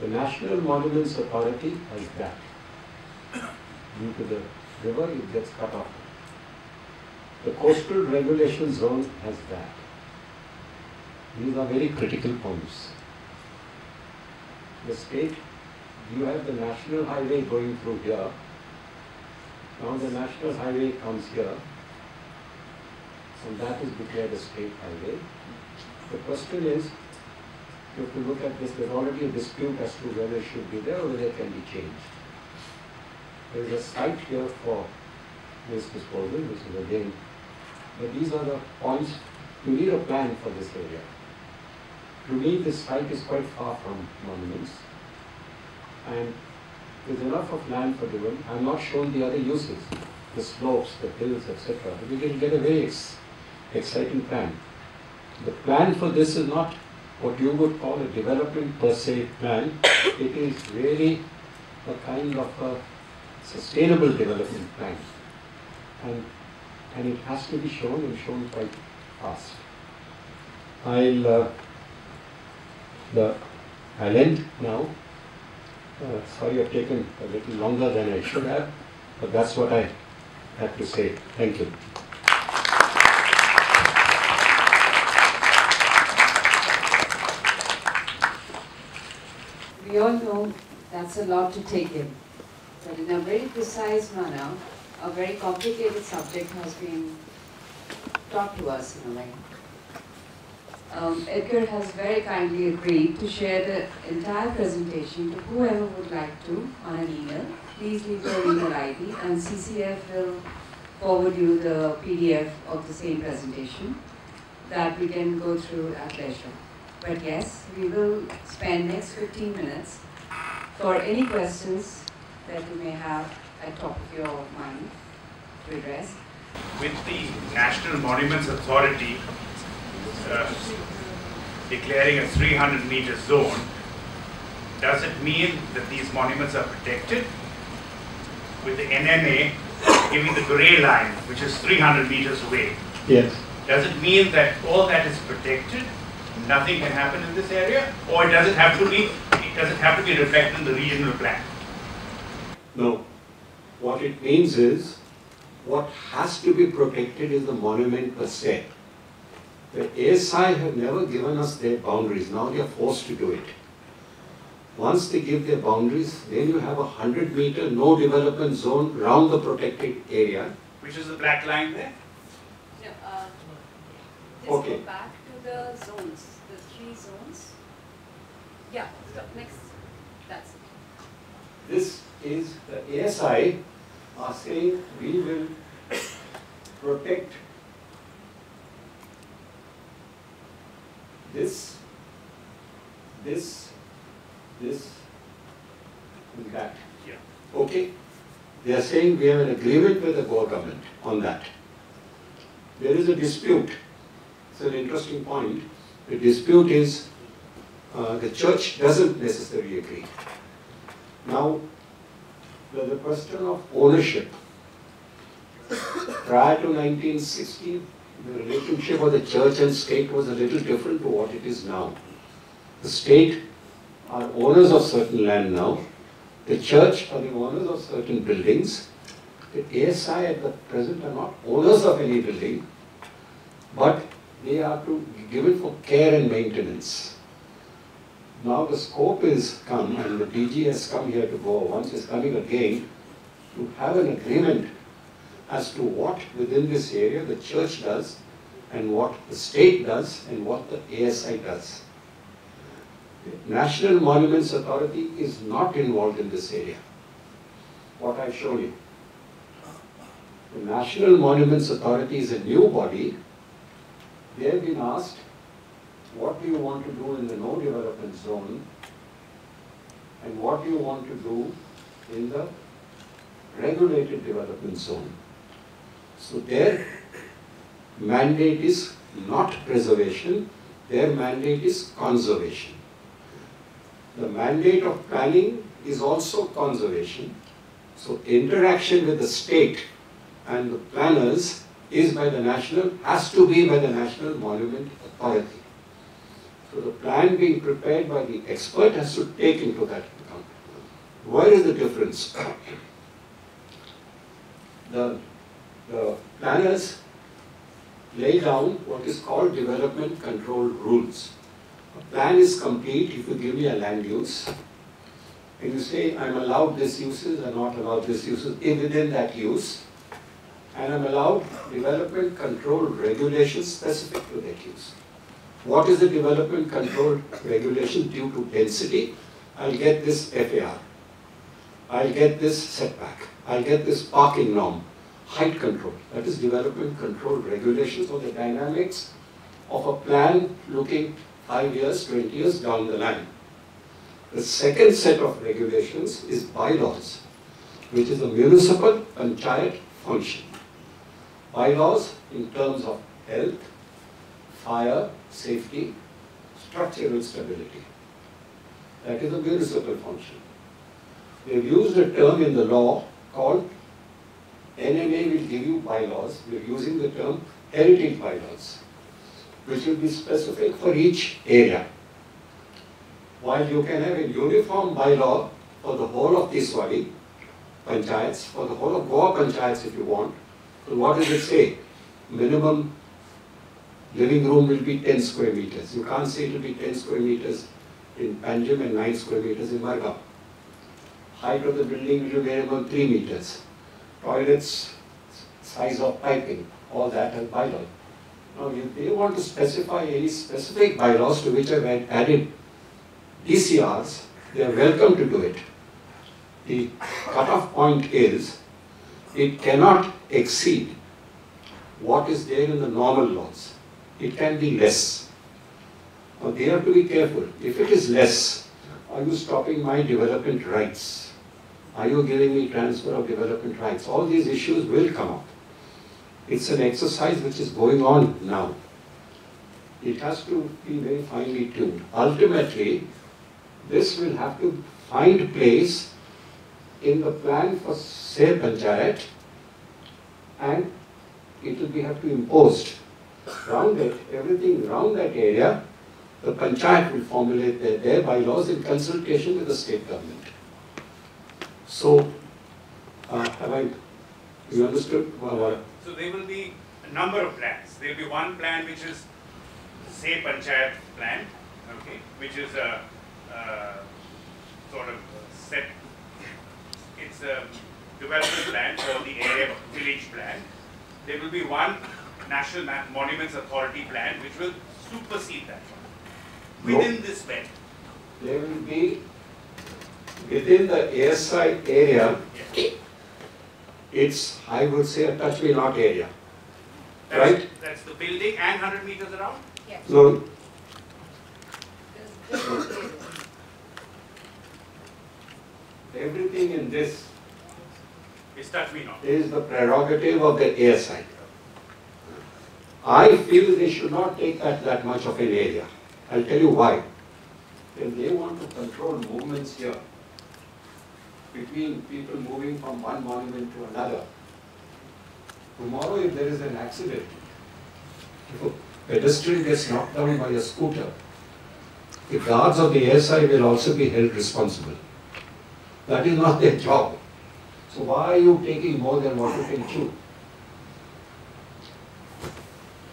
the National Monuments Authority has that. Due to the river, it gets cut off. The Coastal Regulation Zone has that. These are very critical points. The state, you have the National Highway going through here. Now the National Highway comes here, and that is declared a state highway. The question is, you have to look at this. There's already a dispute as to whether it should be there or whether it can be changed. There is a site here for waste disposal, which is again, but these are the points. You need a plan for this area. To me, this site is quite far from monuments. and there's enough of land for development. I'm not shown the other uses, the slopes, the hills, et cetera. But we can get a very ex exciting plan. The plan for this is not what you would call a development per se plan. It is really a kind of a sustainable development plan. And, and it has to be shown and shown quite fast. I'll, uh, the, I'll end now. Uh, sorry I've taken a little longer than I should have, but that's what I have to say. Thank you. We all know that's a lot to take in, but in a very precise manner, a very complicated subject has been taught to us in a way. Um, Edgar has very kindly agreed to share the entire presentation to whoever would like to on an email. Please leave your email I D and C C F will forward you the P D F of the same presentation that we can go through at leisure. But yes, we will spend next fifteen minutes for any questions that you may have at top of your mind to address. With the National Monuments Authority Uh, declaring a three hundred meter zone, does it mean that these monuments are protected? With the N M A giving the grey line, which is three hundred meters away, yes. Does it mean that all that is protected, nothing can happen in this area, or does it have to be? It doesn't have to be reflected in the regional plan. No. What it means is, what has to be protected is the monument per se. The A S I have never given us their boundaries, now they are forced to do it. Once they give their boundaries, then you have a hundred meter no development zone round the protected area. Which is the black line there? No, uh, just okay. Go back to the zones, the three zones. Yeah, stop, next, that's it. This is the A S I are saying we will protect this, this, this, and that. Yeah. Okay? They are saying we have an agreement with the Goa government on that. There is a dispute. It's an interesting point. The dispute is uh, the church doesn't necessarily agree. Now, the, the question of ownership. Prior to nineteen sixty, the relationship of the church and state was a little different to what it is now. The state are owners of certain land now. The church are the owners of certain buildings. The A S I at the present are not owners of any building, but they are to give it for care and maintenance. Now the scope is come, and the D G has come here to go, once is coming again, to have an agreement as to what within this area the church does and what the state does and what the A S I does. The National Monuments Authority is not involved in this area, what I've shown you. The National Monuments Authority is a new body. They have been asked, what do you want to do in the no development zone and what do you want to do in the regulated development zone? So their mandate is not preservation, their mandate is conservation. The mandate of planning is also conservation. So interaction with the state and the planners is by the national, has to be by the National Monument Authority. So the plan being prepared by the expert has to take into that account. Where is the difference? the The planners lay down what is called development control rules. A plan is complete if you give me a land use and you say I'm allowed this uses and not allowed this uses within that use, and I'm allowed development control regulations specific to that use. What is the development control regulation due to density? I'll get this F A R, I'll get this setback, I'll get this parking norm. Height control, that is development control regulations for the dynamics of a plan looking five years, twenty years down the line. The second set of regulations is bylaws, which is a municipal panchayat function. Bylaws in terms of health, fire, safety, structural stability. That is a municipal function. We have used a term in the law called N M A will give you bylaws. We are using the term heritage bylaws, which will be specific for each area. While you can have a uniform bylaw for the whole of the Zuarie panchayats, for the whole of Goa panchayats if you want, so what does it say? Minimum living room will be ten square meters. You can't say it will be ten square meters in Panjim and nine square meters in Marga. Height of the building will be minimum three meters. Toilets, size of piping, all that has bylaw. Now, if they want to specify any specific bylaws to which have added D C Rs, they are welcome to do it. The cutoff point is, it cannot exceed what is there in the normal laws. It can be less. Now, they have to be careful. If it is less, are you stopping my development rights? Are you giving me transfer of development rights? All these issues will come up. It's an exercise which is going on now. It has to be very finely tuned. Ultimately, this will have to find place in the plan for say panchayat, and it will be, have to be imposed. Round it, everything round that area, the panchayat will formulate their, their bylaws in consultation with the state government. So, uh, have I, you understood? Well, so there will be a number of plans. There will be one plan which is say panchayat plan, okay, which is a uh, sort of set, it's a development plan for the area village plan. There will be one National Monuments Authority plan which will supersede that one. Within no. this belt. There will be within the A S I area, yes. It's, I would say, a touch me not area. That's, right? That's the building and one hundred meters around? Yes. No. Everything in this is, touch me not. Is the prerogative of the A S I. I feel they should not take that, that much of an area. I'll tell you why. If they want to control movements here, between people moving from one monument to another. Tomorrow, if there is an accident, if a pedestrian gets knocked down by a scooter, the guards of the A S I will also be held responsible. That is not their job. So why are you taking more than what you can chew?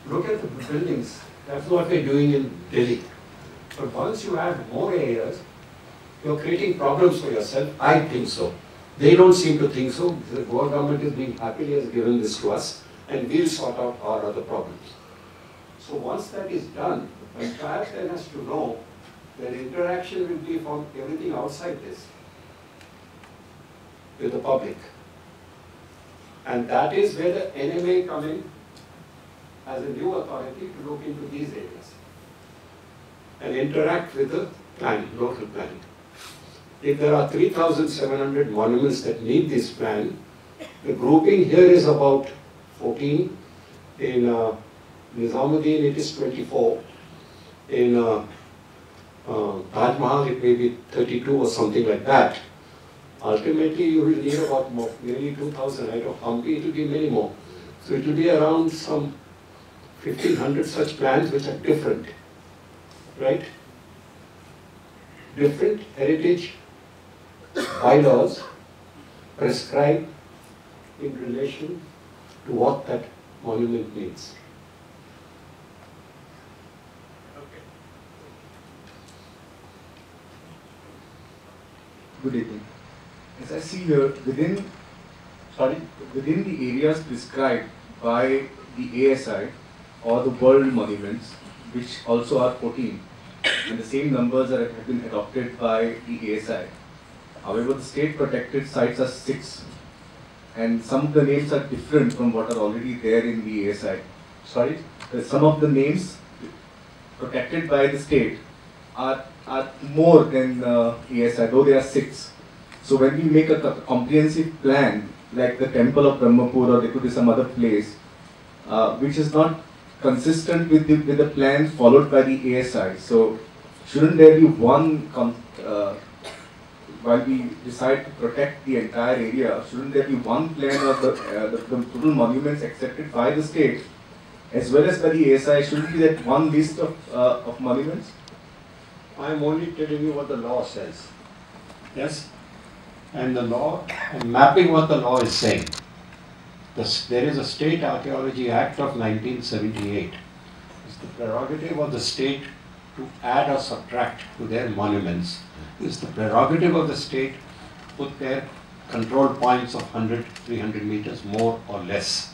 Look at the buildings. That's what they're doing in Delhi. But once you have more areas, you're creating problems for yourself. I think so. They don't seem to think so. The Goa government is being happily has given this to us, and we'll sort out our other problems. So once that is done, the panchayat then has to know that interaction will be from everything outside this with the public. And that is where the N M A come in as a new authority to look into these areas and interact with the planning, local planning. If there are three thousand seven hundred monuments that need this plan, the grouping here is about fourteen. In uh, Nizamuddin, it is twenty-four. In uh, uh, Taj Mahal, it may be thirty-two or something like that. Ultimately, you will need about more, nearly two thousand. Right? Of Humpi, it will be many more. So it will be around some fifteen hundred such plans which are different, right? Different heritage bylaws prescribed in relation to what that monument needs. Okay. Good evening. As I see here, within sorry, within the areas prescribed by the A S I or the World Monuments, which also are fourteen. And the same numbers are, have been adopted by the A S I. However, the state protected sites are six, and some of the names are different from what are already there in the A S I. Sorry, some of the names protected by the state are are more than uh, E S I, though there are six. So when we make a comprehensive plan, like the temple of Brahmapur, or there could be some other place, uh, which is not consistent with the, with the plans followed by the A S I. So shouldn't there be one, com uh, while we decide to protect the entire area, shouldn't there be one plan of the, uh, the, the total monuments accepted by the state, as well as by the A S I? Shouldn't be that one list of, uh, of monuments? I am only telling you what the law says. Yes? And the law, and mapping what the law is saying. The, there is a State Archaeology Act of nineteen seventy-eight. It's the prerogative of the state to add or subtract to their monuments. It's the prerogative of the state to put their control points of one hundred, three hundred meters more or less.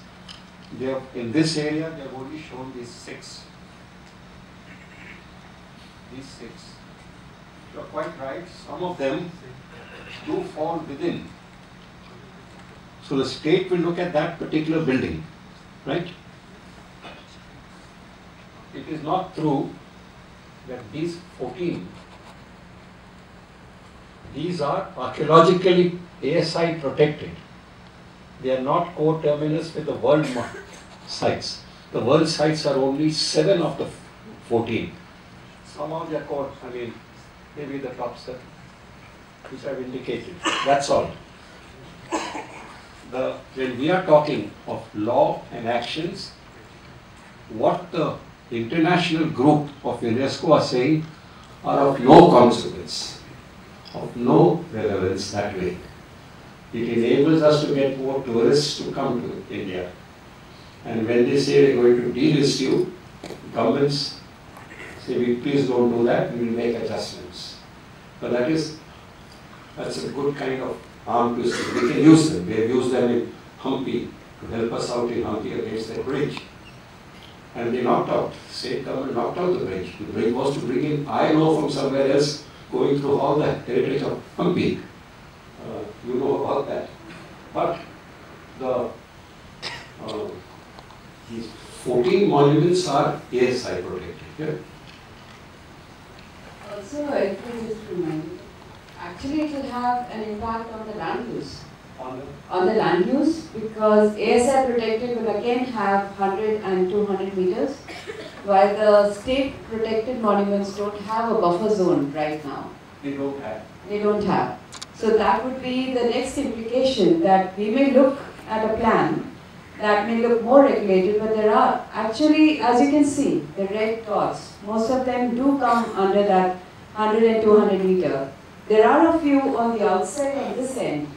They have, in this area, they have only shown these six. These six. You are quite right, some of them do fall within. So the state will look at that particular building, right? It is not true that these fourteen, these are archaeologically A S I protected. They are not coterminous with the world sites. The world sites are only seven of the fourteen. Somehow they are called, I mean, maybe the top seven, which I have indicated. That's all. The, when we are talking of law and actions, what the international group of UNESCO are saying are of no consequence, of no relevance that way. It enables us to get more tourists to come to India. And when they say they're going to delist you, governments say, we please don't do that, we will make adjustments. But that is, that's a good kind of arm twisting. We can use them. We have used them in Humpi to help us out in Humpi against the bridge. And they knocked out, the state government knocked out the bridge. The bridge was to bring in iron ore from somewhere else, going through all the heritage of Humpi. Uh, you know about that. But the uh, these fourteen monuments are A S I protected. Yeah. Also, I can just remind you, actually it will have an impact on the land use. On the, on the land use, because A S I protected will again have one hundred and two hundred meters, while the state protected monuments don't have a buffer zone right now. They don't have. They don't have. So that would be the next implication, that we may look at a plan that may look more regulated, but there are actually, as you can see, the red dots, most of them do come under that one hundred and two hundred meter. There are a few on the outside and this end,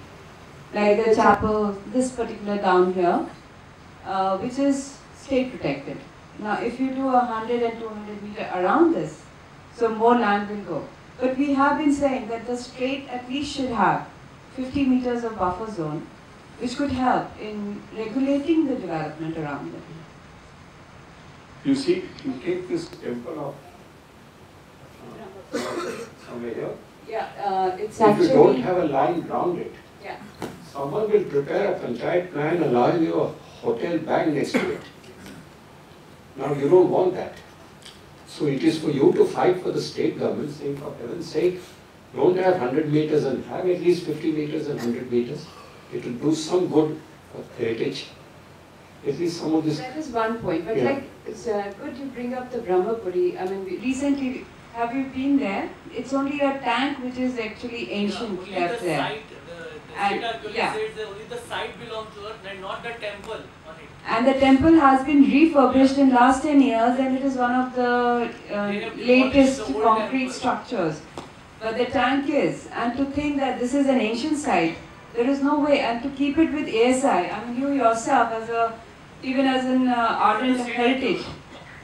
like the chapel, this particular town here, uh, which is state protected. Now, if you do one hundred and two hundred meter around this, so more land will go. But we have been saying that the state at least should have fifty meters of buffer zone, which could help in regulating the development around it. You see, you take this temple of uh, somewhere here. Yeah, uh, it's if actually... If you don't have a line round it, yeah. Someone will prepare a panchayat plan allowing you a hotel bag next to it. Now you don't want that. So it is for you to fight for the state government, saying for heaven's sake, don't have one hundred meters and have at least fifty meters and one hundred meters. It will do some good of heritage. At least some of this... That is one point, but yeah. Like, it's uh, good you bring up the Brahmapuri. I mean, we recently... Have you been there? It's only a tank which is actually ancient yeah, left the there. Site, the, the and, yeah. says only the site belongs to earth and not the temple on it. And the temple has been refurbished yeah. in last ten years, and it is one of the uh, latest the concrete temple. structures. But the tank is, and to think that this is an ancient site, there is no way, and to keep it with A S I, I mean you yourself as a, even as an uh, ardent heritage.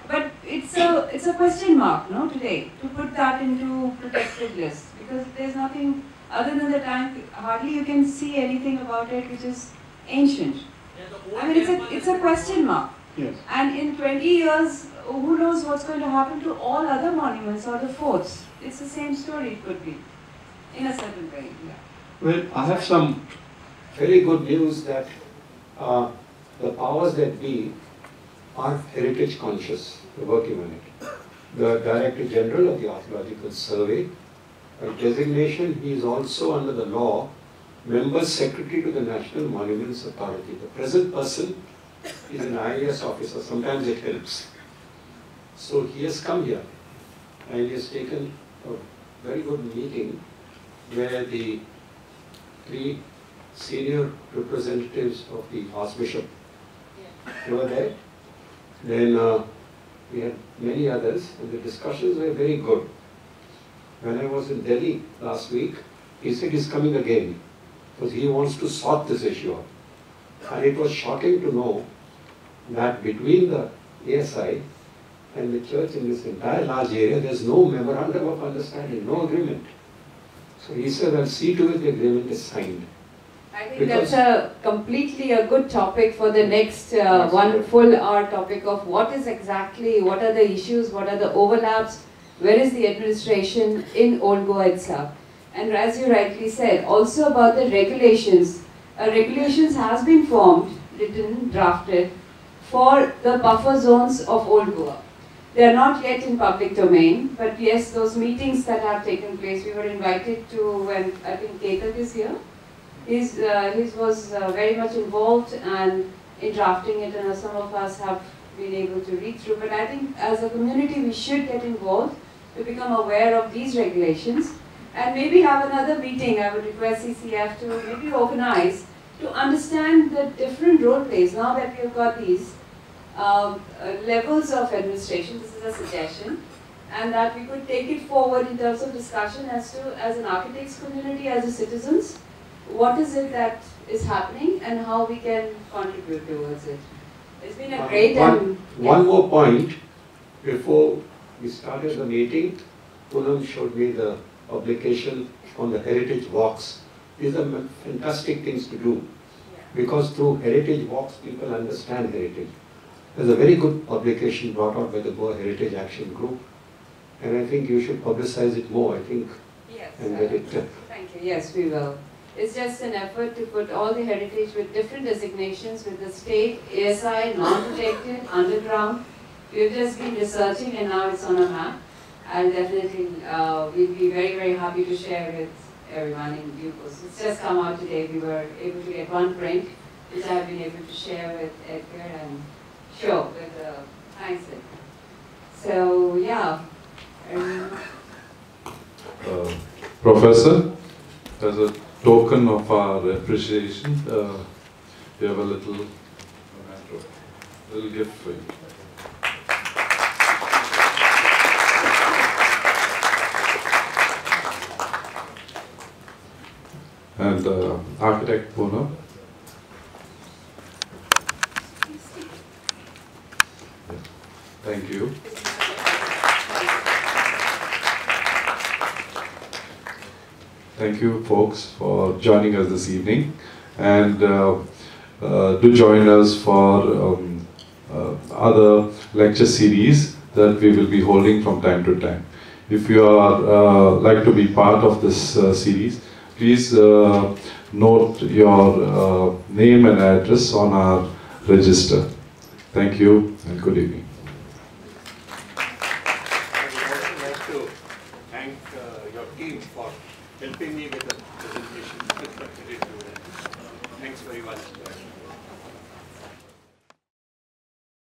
But it's a, it's a question mark, no, today, to put that into protected list, because there's nothing other than the tank, hardly you can see anything about it which is ancient. Yeah, I mean, it's a, it's a question mark. Yes. And in twenty years, who knows what's going to happen to all other monuments or the forts. It's the same story, it could be, in a certain way. Yeah. Well, I have some very good news that uh, the powers that be are heritage conscious, they're working on it. the Director General of the Archaeological Survey. By designation, he is also under the law Member Secretary to the National Monuments Authority. The present person is an I A S officer. Sometimes it helps. So he has come here and he has taken a very good meeting where the three senior representatives of the Archbishop were yeah. there. Then uh, we had many others, and the discussions were very good. When I was in Delhi last week, he said he's coming again because he wants to sort this issue out. And it was shocking to know that between the A S I and the church in this entire large area, there's no memorandum of understanding, no agreement. So he said, I'll see to it the agreement is signed. I think because that's a completely a good topic for the next uh, one full hour topic of what is exactly, what are the issues, what are the overlaps, where is the administration in Old Goa itself. And as you rightly said, also about the regulations. Uh, regulations has been formed, written, drafted for the buffer zones of Old Goa. They are not yet in public domain, but yes, those meetings that have taken place, we were invited to when I think Ketak is here. He's, uh, he was uh, very much involved and in drafting it, and some of us have been able to read through. But I think as a community, we should get involved to become aware of these regulations and maybe have another meeting. I would request C C F to maybe organize to understand the different role plays now that we have got these Um, uh, levels of administration. This is a suggestion, and that we could take it forward in terms of discussion as to, as an architects community, as a citizens, what is it that is happening and how we can contribute towards it. It's been a great um, one, and, one yeah. more point before we started the meeting. Poonam showed me the publication on the heritage walks. These are fantastic things to do yeah. because through heritage walks people understand heritage. There's a very good publication brought out by the Goa Heritage Action Group, and I think you should publicize it more, I think. Yes. And get it. Thank you. Yes, we will. It's just an effort to put all the heritage with different designations with the state, A S I, non-protected, underground. We've just been researching and now it's on a map. I'll definitely, uh, we'll be very, very happy to share with everyone in due course. It's just come out today. We were able to get one print, which I've been able to share with Edgar and Sure, with the uh, Isaac. So, yeah. Um, uh, Professor, as a token of our appreciation, uh, we have a little, little gift for you. And uh, Architect Poonam. Thank you. Thank you, folks, for joining us this evening. And uh, uh, do join us for um, uh, other lecture series that we will be holding from time to time. If you are uh, like to be part of this uh, series, please uh, note your uh, name and address on our register. Thank you and good evening. Helping me with the presentation. Thanks very much.